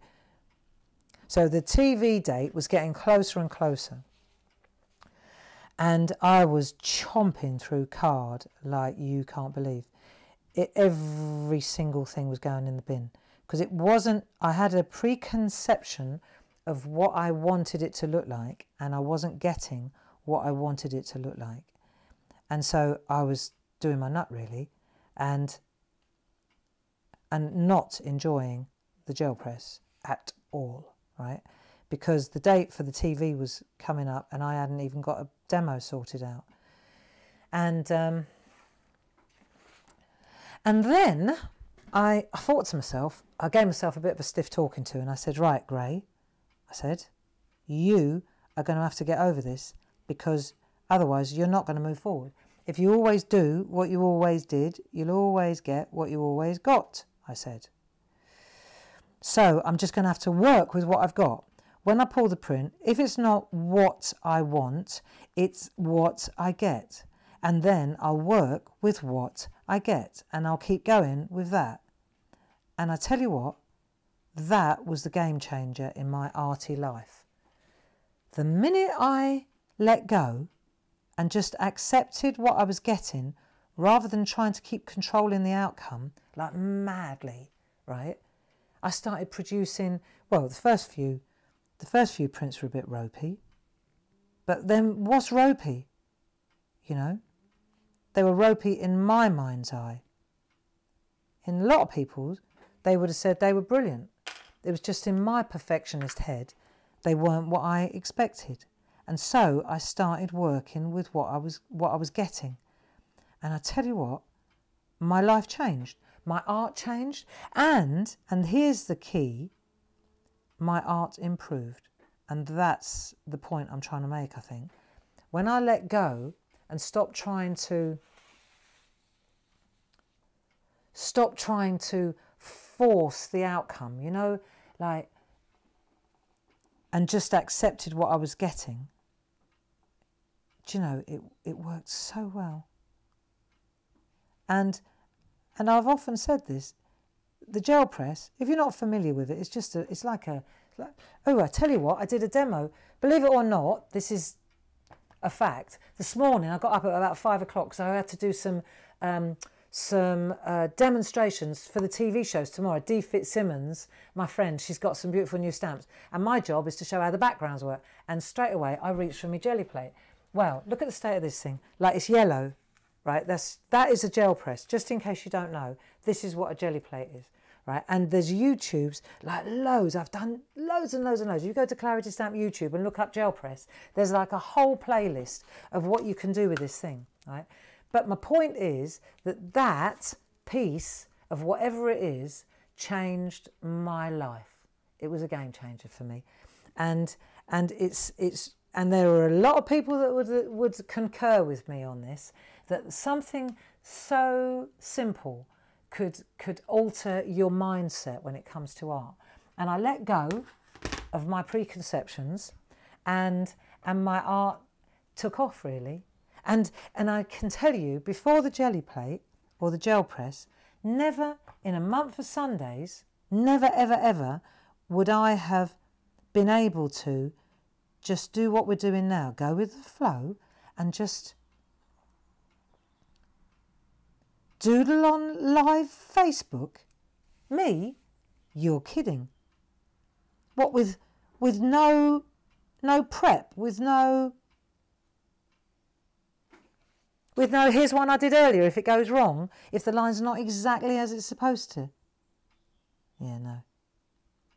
so the T V date was getting closer and closer. And I was chomping through card like you can't believe. It, every single thing was going in the bin because it wasn't, I had a preconception of what I wanted it to look like and I wasn't getting what I wanted it to look like. And so I was doing my nut really and, and not enjoying the gel press at all, right? Because the date for the T V was coming up and I hadn't even got a demo sorted out. And... Um, And then I, I thought to myself, I gave myself a bit of a stiff talking to and I said, right, Gray, I said, you are going to have to get over this because otherwise you're not going to move forward. If you always do what you always did, you'll always get what you always got, I said. So I'm just going to have to work with what I've got. When I pull the print, if it's not what I want, it's what I get. And then I'll work with what I get and I'll keep going with that. And I tell you what, that was the game changer in my arty life. The minute I let go and just accepted what I was getting rather than trying to keep controlling the outcome like madly, right? I started producing, well, the first few, the first few prints were a bit ropey, but then what's ropey? You know? They were ropey in my mind's eye. In a lot of people's, they would have said they were brilliant. It was just in my perfectionist head, they weren't what I expected. And so I started working with what I was, what I was getting. And I tell you what, my life changed. My art changed. And, and here's the key, my art improved. And that's the point I'm trying to make, I think. When I let go, and stop trying to stop trying to force the outcome, you know, like, and just accepted what I was getting. Do you know, it it worked so well. And and I've often said this, the gel press, if you're not familiar with it, it's just a, it's like a like, oh, I tell you what, I did a demo. Believe it or not, this is a fact. This morning I got up at about five o'clock, so I had to do some um, some uh, demonstrations for the T V shows tomorrow. Dee Fitzsimmons, my friend, she's got some beautiful new stamps, and my job is to show how the backgrounds work. And straight away I reached for my jelly plate. Well, look at the state of this thing. Like, it's yellow, right? That's that is a gel press. Just in case you don't know, this is what a jelly plate is, right? And there's YouTubes, like loads. I've done loads and loads and loads. You go to Clarity Stamp YouTube and look up gel press. There's like a whole playlist of what you can do with this thing, right? But my point is that that piece of whatever it is changed my life. It was a game changer for me, and and it's it's and there are a lot of people that would that would concur with me on this, that something so simple could could alter your mindset when it comes to art. And I let go of my preconceptions and and my art took off really. And and I can tell you, before the jelly plate or the gel press, never in a month of Sundays, never ever ever would I have been able to just do what we're doing now, go with the flow and just doodle on live Facebook? Me? You're kidding. What, with with no no prep, with no with no here's one I did earlier if it goes wrong, if the line's not exactly as it's supposed to? Yeah, no.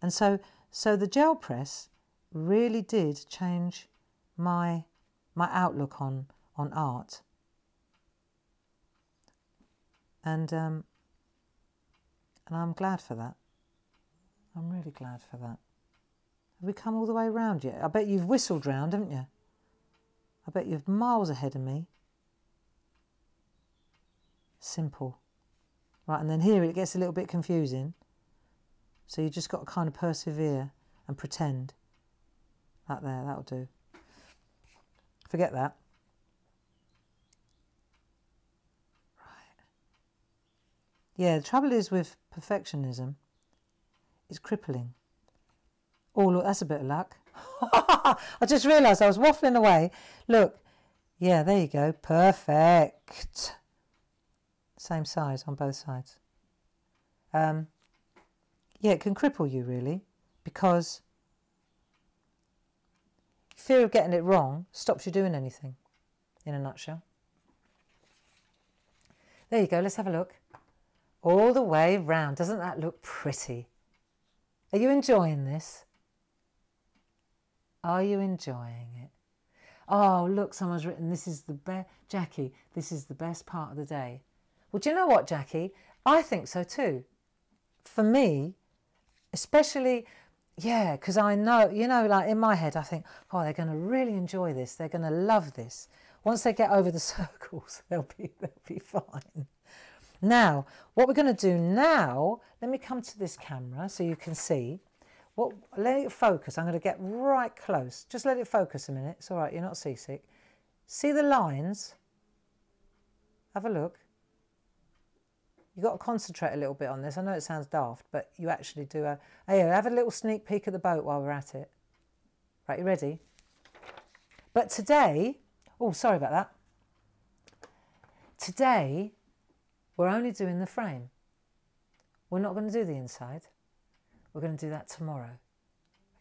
And so so the gel press really did change my my outlook on on art. And um and I'm glad for that. I'm really glad for that. Have we come all the way round yet? I bet you've whistled round, haven't you? I bet you're miles ahead of me. Simple. Right, and then here it gets a little bit confusing. So you just got to kind of persevere and pretend. That there, that'll do. Forget that. Right. Yeah, the trouble is with perfectionism, it's crippling. Oh, look, that's a bit of luck. I just realised I was waffling away. Look, yeah, there you go. Perfect. Same size on both sides. Um, yeah, it can cripple you, really, because fear of getting it wrong stops you doing anything, in a nutshell. There you go. Let's have a look. All the way round. Doesn't that look pretty? Are you enjoying this? Are you enjoying it? Oh, look, someone's written, this is the best, Jackie, this is the best part of the day. Well, do you know what, Jackie? I think so too. For me, especially, yeah, because I know, you know, like in my head, I think, oh, they're going to really enjoy this. They're going to love this. Once they get over the circles, they'll be, they'll be fine. Now, what we're going to do now, let me come to this camera so you can see. What, let it focus. I'm going to get right close. Just let it focus a minute. It's all right. You're not seasick. See the lines? Have a look. You've got to concentrate a little bit on this. I know it sounds daft, but you actually do. A, hey, have a little sneak peek at the boat while we're at it. Right, you ready? But today, oh, sorry about that. Today, we're only doing the frame. We're not going to do the inside. We're going to do that tomorrow,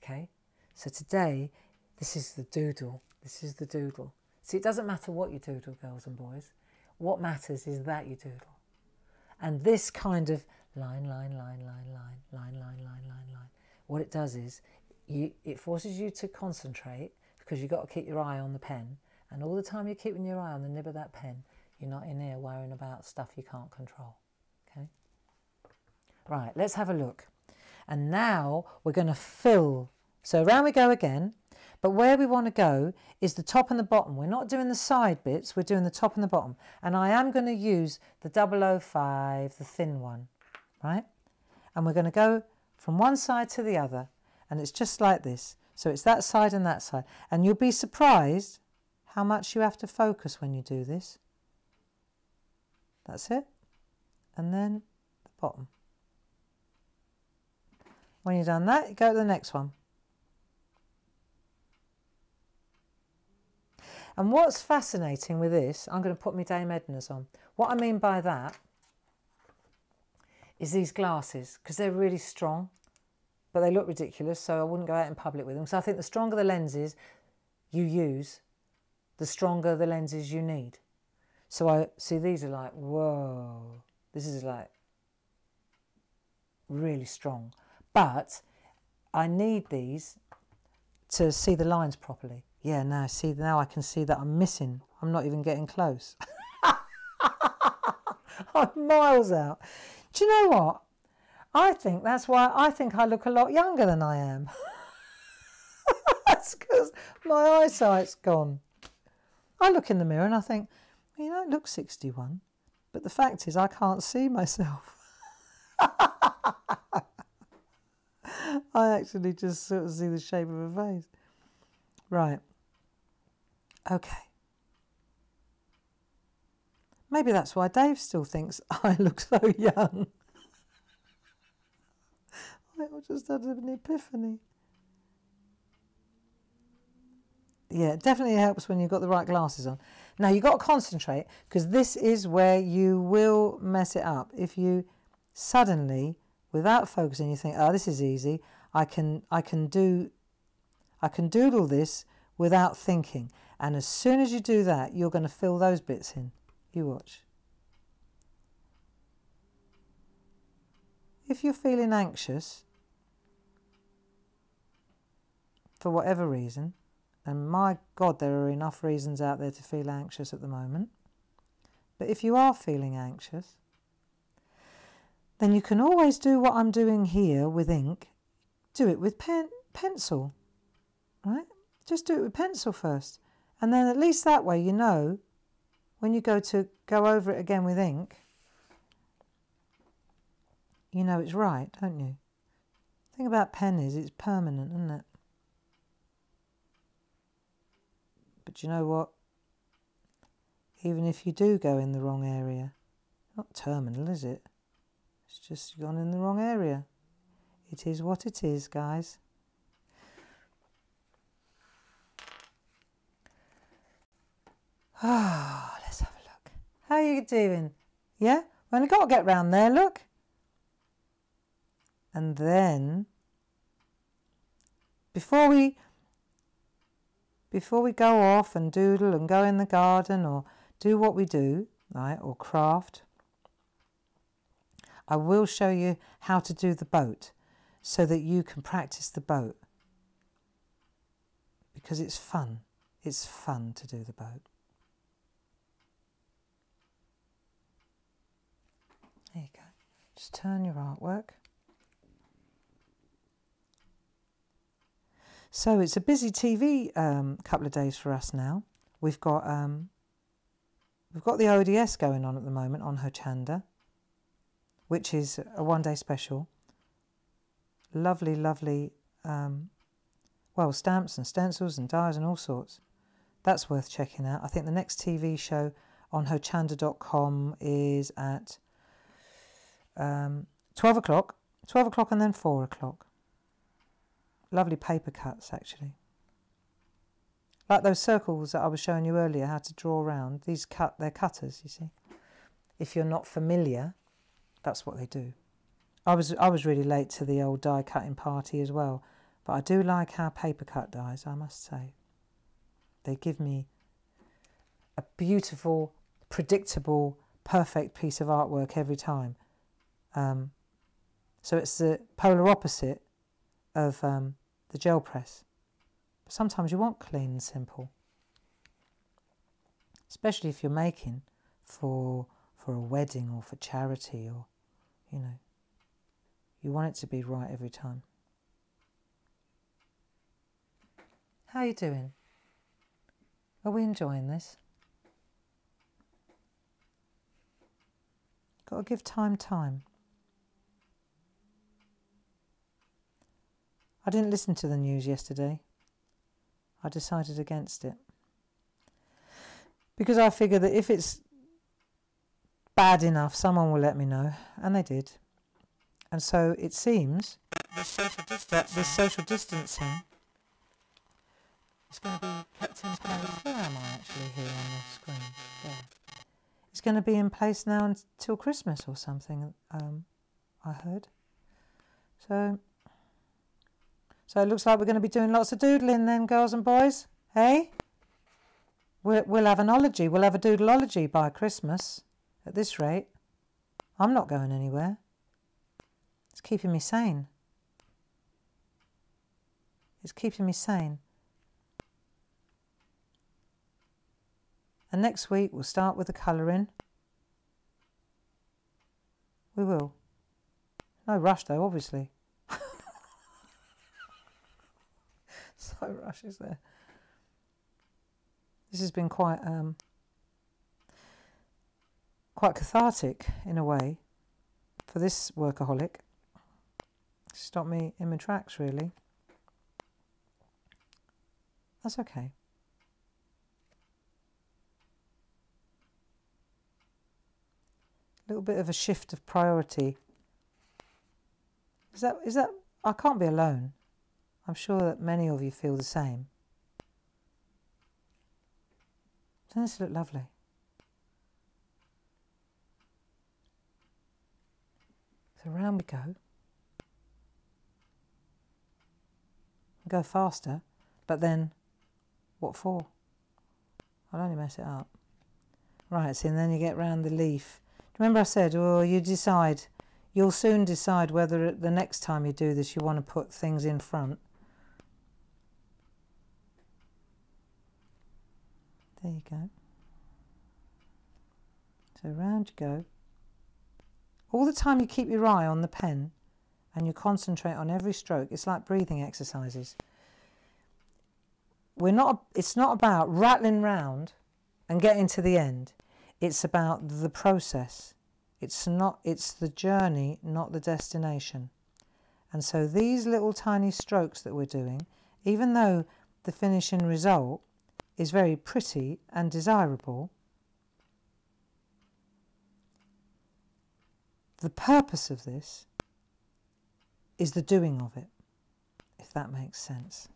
okay? So today, this is the doodle. This is the doodle. See, it doesn't matter what you doodle, girls and boys. What matters is that you doodle. And this kind of line, line, line, line, line, line, line, line, line, line. What it does is you, it forces you to concentrate because you've got to keep your eye on the pen. And all the time you're keeping your eye on the nib of that pen, you're not in here worrying about stuff you can't control, okay? Right, let's have a look. And now we're going to fill. So around we go again, but where we want to go is the top and the bottom. We're not doing the side bits, we're doing the top and the bottom. And I am going to use the double oh five, the thin one, right? And we're going to go from one side to the other, and it's just like this. So it's that side and that side. And you'll be surprised how much you have to focus when you do this. That's it. And then the bottom. When you've done that, you go to the next one. And what's fascinating with this, I'm going to put my Dame Edna's on. What I mean by that is these glasses, because they're really strong, but they look ridiculous, so I wouldn't go out in public with them. So I think the stronger the lenses you use, the stronger the lenses you need. So I see these are like, whoa, this is like really strong. But I need these to see the lines properly. Yeah, now see, now I can see that I'm missing. I'm not even getting close. I'm miles out. Do you know what? I think that's why I think I look a lot younger than I am. That's because my eyesight's gone. I look in the mirror and I think, well, you don't look sixty-one. But the fact is I can't see myself. I actually just sort of see the shape of her face. Right. Okay. Maybe that's why Dave still thinks I look so young. I just had an epiphany. yeah, it definitely helps when you've got the right glasses on. Now you've got to concentrate, because this is where you will mess it up. If you suddenly, without focusing, you think, oh, this is easy, I can, I can do, I can doodle this without thinking. And as soon as you do that, you're going to fill those bits in. You watch. If you're feeling anxious, for whatever reason, and my God, there are enough reasons out there to feel anxious at the moment, but if you are feeling anxious, then you can always do what I'm doing here with ink, do it with pen, pencil, right? Just do it with pencil first. And then at least that way, you know, when you go to go over it again with ink, you know it's right, don't you? The thing about pen is it's permanent, isn't it? But you know what? Even if you do go in the wrong area, not terminal, is it? It's just gone in the wrong area. It is what it is, guys. Ah, oh, let's have a look. How are you doing? Yeah? Well, I've got to get round there, look. And then, before we, before we go off and doodle and go in the garden or do what we do, right, or craft, I will show you how to do the boat so that you can practice the boat. Because it's fun. It's fun to do the boat. There you go. Just turn your artwork. So it's a busy T V um, couple of days for us now. We've got um, we've got the O D S going on at the moment on Hochanda, which is a one-day special. Lovely, lovely, um, well, stamps and stencils and dyes and all sorts. That's worth checking out. I think the next T V show on hochanda dot com is at um, twelve o'clock, twelve o'clock and then four o'clock. Lovely paper cuts, actually. Like those circles that I was showing you earlier, how to draw around. These cut, they're cutters, you see. If you're not familiar, that's what they do. I was, I was really late to the old die cutting party as well, but I do like how paper cut dies, I must say. They give me a beautiful, predictable, perfect piece of artwork every time. Um, so it's the polar opposite of um, the gel press. But sometimes you want clean and simple, especially if you're making for for a wedding or for charity, or you know, you want it to be right every time. How are you doing? Are we enjoying this? Got to give time time. I didn't listen to the news yesterday. I decided against it. Because I figure that if it's bad enough, someone will let me know. And they did. And so it seems this social that this social distancing is going to be kept in place. Where am I actually here on the screen? There. It's going to be in place now until Christmas or something, um, I heard. So... So it looks like we're going to be doing lots of doodling then, girls and boys. Hey? We'll, we'll have an ology. We'll have a doodleology by Christmas. At this rate, I'm not going anywhere. It's keeping me sane. It's keeping me sane. And next week, we'll start with the colouring. We will. No rush, though, obviously. So rush is there. This has been quite um, quite cathartic in a way for this workaholic. Stopped me in my tracks, really. That's okay. A little bit of a shift of priority. Is that is that I can't be alone. I'm sure that many of you feel the same. Doesn't this look lovely? So round we go. Go faster, but then what for? I'll only mess it up. Right, so and then you get round the leaf. Remember I said, oh, you decide, you'll soon decide whether the next time you do this you want to put things in front. There you go. So round you go. All the time you keep your eye on the pen and you concentrate on every stroke. It's like breathing exercises. We're not, it's not about rattling round and getting to the end. It's about the process. It's not, it's the journey, not the destination. And so these little tiny strokes that we're doing, even though the finishing result is very pretty and desirable, the purpose of this is the doing of it, if that makes sense.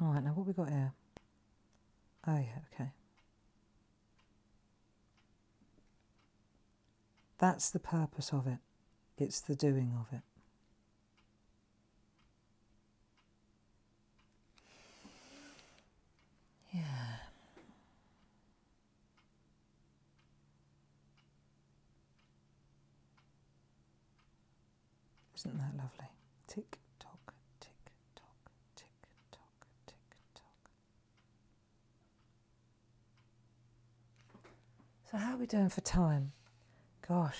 All right, now what we got here? Oh yeah, okay. That's the purpose of it. It's the doing of it. Yeah. Isn't that lovely? Tick tock, tick tock, tick tock, tick tock. So how are we doing for time? Gosh,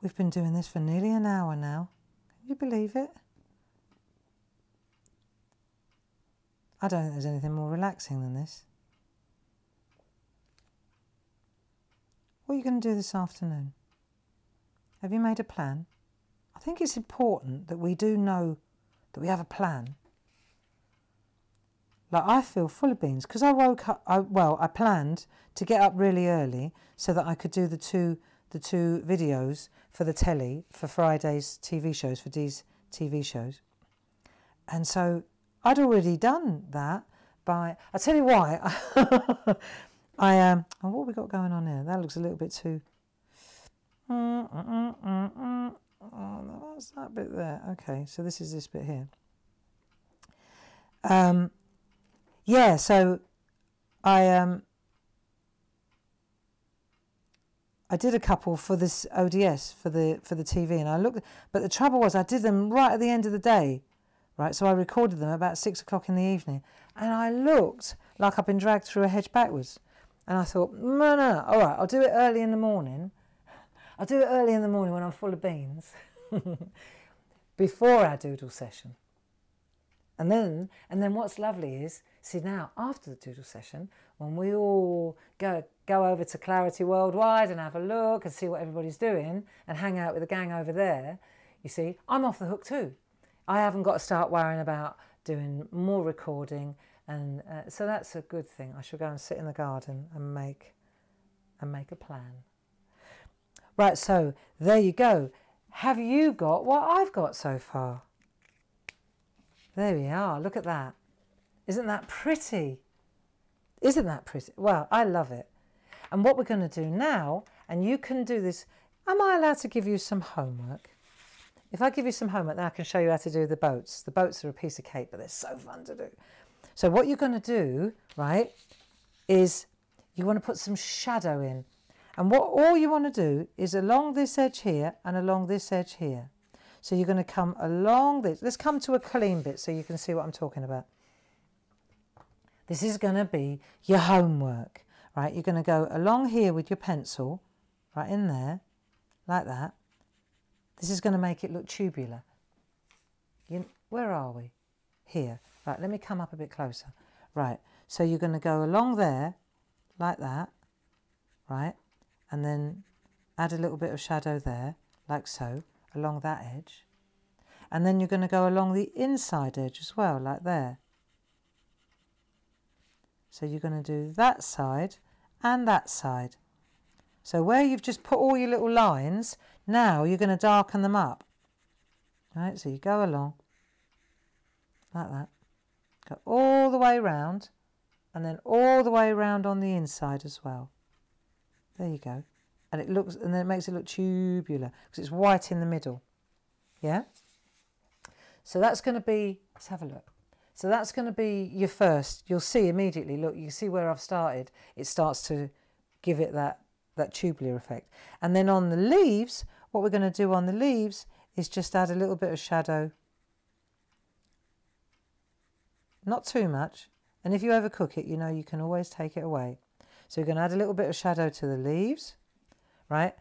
we've been doing this for nearly an hour now. Can you believe it? I don't think there's anything more relaxing than this. What are you going to do this afternoon? Have you made a plan? I think it's important that we do know that we have a plan. Like, I feel full of beans because I woke up, I, well, I planned to get up really early so that I could do the two, the two videos for the telly, for Friday's T V shows, for Dee's T V shows. And so I'd already done that by, I'll tell you why. I, um, oh, what have we got going on here? That looks a little bit too, mm, mm, mm, mm. Oh, that's that bit there. Okay, so this is this bit here. Um, yeah, so I um, I did a couple for this O D S for the for the T V, and I looked, but the trouble was I did them right at the end of the day, right? So I recorded them about six o'clock in the evening, and I looked like I've been dragged through a hedge backwards, and I thought, no, no, all right, I'll do it early in the morning. I'll do it early in the morning when I'm full of beans before our doodle session. And then, and then what's lovely is, see now, after the doodle session, when we all go, go over to Clarity Worldwide and have a look and see what everybody's doing and hang out with the gang over there, you see, I'm off the hook too. I haven't got to start worrying about doing more recording. And uh, so that's a good thing. I shall go and sit in the garden and make, and make a plan. Right, so there you go. Have you got what I've got so far? There we are, look at that. Isn't that pretty? Isn't that pretty? Well, I love it. And what we're going to do now, and you can do this, am I allowed to give you some homework? If I give you some homework, then I can show you how to do the boats. The boats are a piece of cake, but they're so fun to do. So what you're going to do, right, is you want to put some shadow in. And what all you want to do is along this edge here and along this edge here. So you're going to come along this. Let's come to a clean bit so you can see what I'm talking about. This is going to be your homework, right? You're going to go along here with your pencil, right in there, like that. This is going to make it look tubular. You, where are we? Here. Right, let me come up a bit closer. Right, so you're going to go along there, like that, right? And then add a little bit of shadow there, like so, along that edge. And then you're going to go along the inside edge as well, like there. So you're going to do that side and that side. So where you've just put all your little lines, now you're going to darken them up. Right, so you go along like that, Go all the way round and then all the way round on the inside as well. There you go. And it looks, and then it makes it look tubular because it's white in the middle. Yeah? So that's going to be, let's have a look. So that's going to be your first. You'll see immediately, look, you see where I've started. It starts to give it that, that tubular effect. And then on the leaves, what we're going to do on the leaves is just add a little bit of shadow. Not too much. And if you overcook it, you know, you can always take it away. So you're going to add a little bit of shadow to the leaves, right?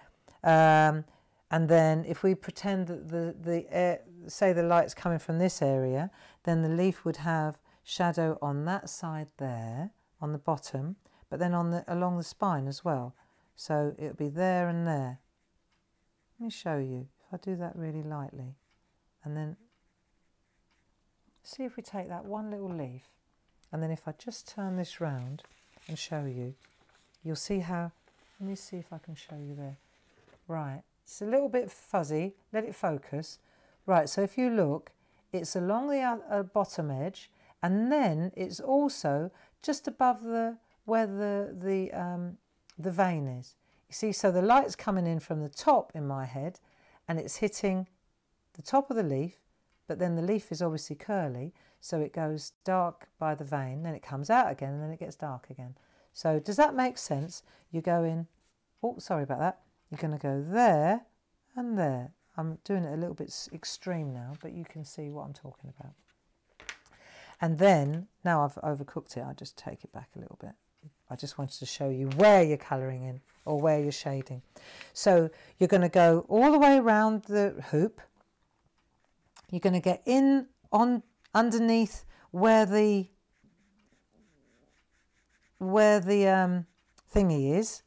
Um, and then if we pretend that the, the air, say the light's coming from this area, then the leaf would have shadow on that side there, on the bottom, but then on the, along the spine as well. So it'll be there and there. Let me show you, if I do that really lightly. And then see if we take that one little leaf, and then if I just turn this round and show you, you'll see how, let me see if I can show you there. Right, it's a little bit fuzzy, let it focus. Right, so if you look, it's along the uh, bottom edge, and then it's also just above the where the the um, the vein is. You see, so the light's coming in from the top in my head, and it's hitting the top of the leaf, but then the leaf is obviously curly, so it goes dark by the vein, then it comes out again, and then it gets dark again. So does that make sense? You go in, oh, sorry about that. You're going to go there and there. I'm doing it a little bit extreme now, but you can see what I'm talking about. And then, now I've overcooked it, I just take it back a little bit. I just wanted to show you where you're colouring in or where you're shading. So you're going to go all the way around the hoop. You're going to get in on underneath where the where the um, thingy is,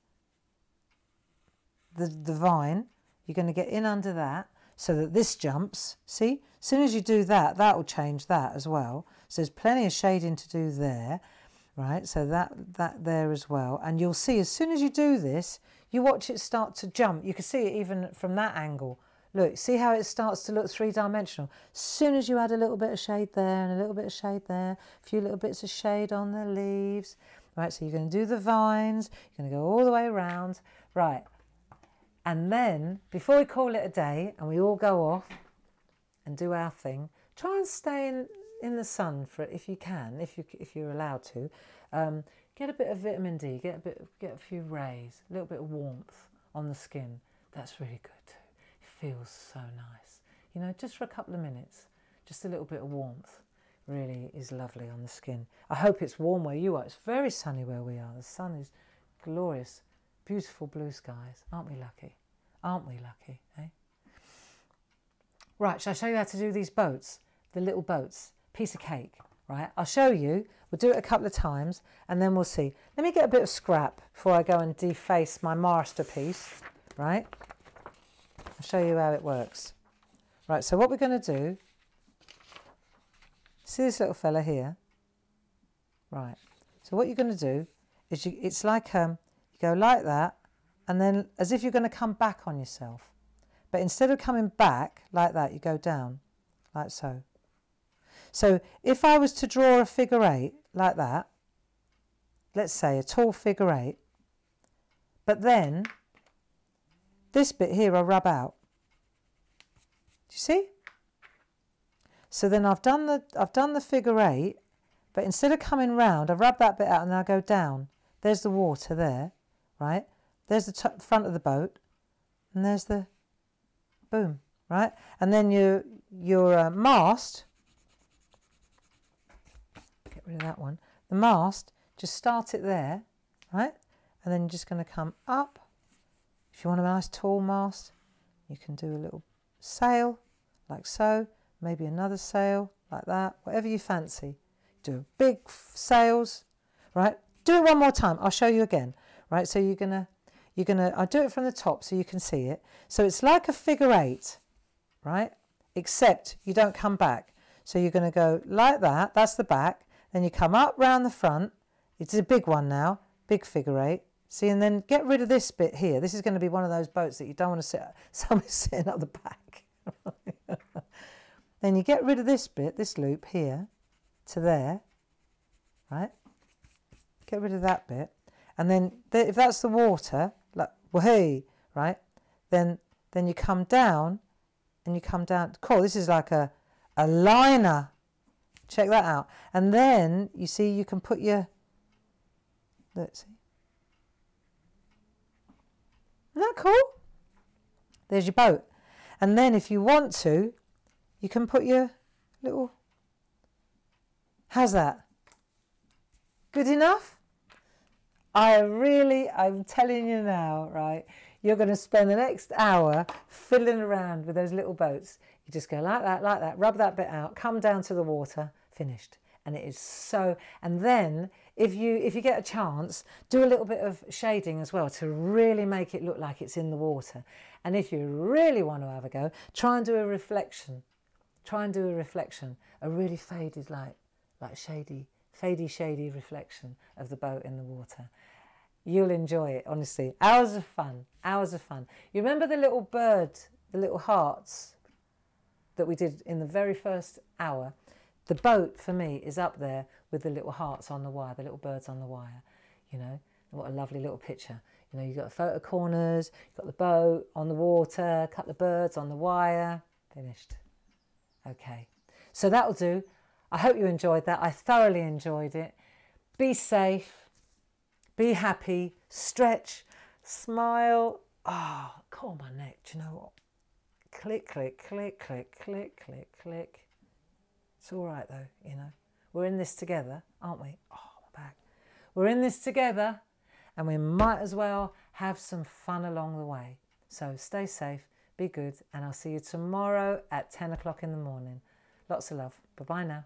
the, the vine. You're going to get in under that so that this jumps. See, as soon as you do that, that will change that as well. So there's plenty of shading to do there, right? So that that there as well. And you'll see as soon as you do this, you watch it start to jump. You can see it even from that angle. Look, see how it starts to look three-dimensional. As soon as you add a little bit of shade there and a little bit of shade there, a few little bits of shade on the leaves. Right, so you're going to do the vines. You're going to go all the way around. Right. And then, before we call it a day and we all go off and do our thing, try and stay in, in the sun for it if you can, if, you, if you're allowed to. Um, get a bit of vitamin D, get a, bit, get a few rays, a little bit of warmth on the skin. That's really good too. It feels so nice. You know, just for a couple of minutes, just a little bit of warmth really is lovely on the skin. I hope it's warm where you are. It's very sunny where we are. The sun is glorious. Beautiful blue skies. Aren't we lucky? Aren't we lucky, eh? Right, shall I show you how to do these boats? The little boats. Piece of cake, right? I'll show you. We'll do it a couple of times and then we'll see. Let me get a bit of scrap before I go and deface my masterpiece, right? I'll show you how it works. Right, so what we're going to do... See this little fella here? Right. So what you're going to do is you, it's like... um. Go like that, and then as if you're going to come back on yourself. But instead of coming back like that, you go down, like so. So if I was to draw a figure eight like that, let's say a tall figure eight, but then this bit here I rub out. Do you see? So then I've done the, I've done the figure eight, but instead of coming round, I rub that bit out and then I go down. There's the water there. Right, there's the t front of the boat, and there's the boom, right? And then your, your uh, mast, get rid of that one, the mast, just start it there, right? And then you're just going to come up. If you want a nice tall mast, you can do a little sail, like so, maybe another sail, like that, whatever you fancy. Do big sails, right? Do it one more time, I'll show you again. Right, so you're gonna, you're gonna, I'll do it from the top so you can see it. So it's like a figure eight, right? Except you don't come back. So you're gonna go like that, that's the back, then you come up round the front. It's a big one now, big figure eight. See, and then get rid of this bit here. This is gonna be one of those boats that you don't wanna sit, somebody's sitting up the back. Then you get rid of this bit, this loop here, to there, right? Get rid of that bit. And then th if that's the water, like, wahey, right? Then then you come down and you come down. Cool, this is like a, a liner. Check that out. And then you see you can put your, let's see. Isn't that cool? There's your boat. And then if you want to, you can put your little, how's that? Good enough? I really, I'm telling you now, right? You're going to spend the next hour fiddling around with those little boats. You just go like that, like that, rub that bit out, come down to the water, finished. And it is so, and then if you if you get a chance, do a little bit of shading as well to really make it look like it's in the water. And if you really want to have a go, try and do a reflection. Try and do a reflection, a really faded light, like shady, fadey, shady reflection of the boat in the water. You'll enjoy it, honestly. Hours of fun, hours of fun. You remember the little bird, the little hearts that we did in the very first hour? The boat, for me, is up there with the little hearts on the wire, the little birds on the wire, you know. What a lovely little picture. You know, you've got the photo corners, you've got the boat on the water, cut the birds on the wire, finished. Okay, so that'll do. I hope you enjoyed that. I thoroughly enjoyed it. Be safe, be happy, stretch, smile. Ah, oh, call my neck, do you know what? Click, click, click, click, click, click, click. It's all right though, you know. We're in this together, aren't we? Oh, my back. We're in this together and we might as well have some fun along the way. So stay safe, be good, and I'll see you tomorrow at ten o'clock in the morning. Lots of love. Bye-bye now.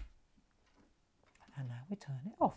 And now we turn it off.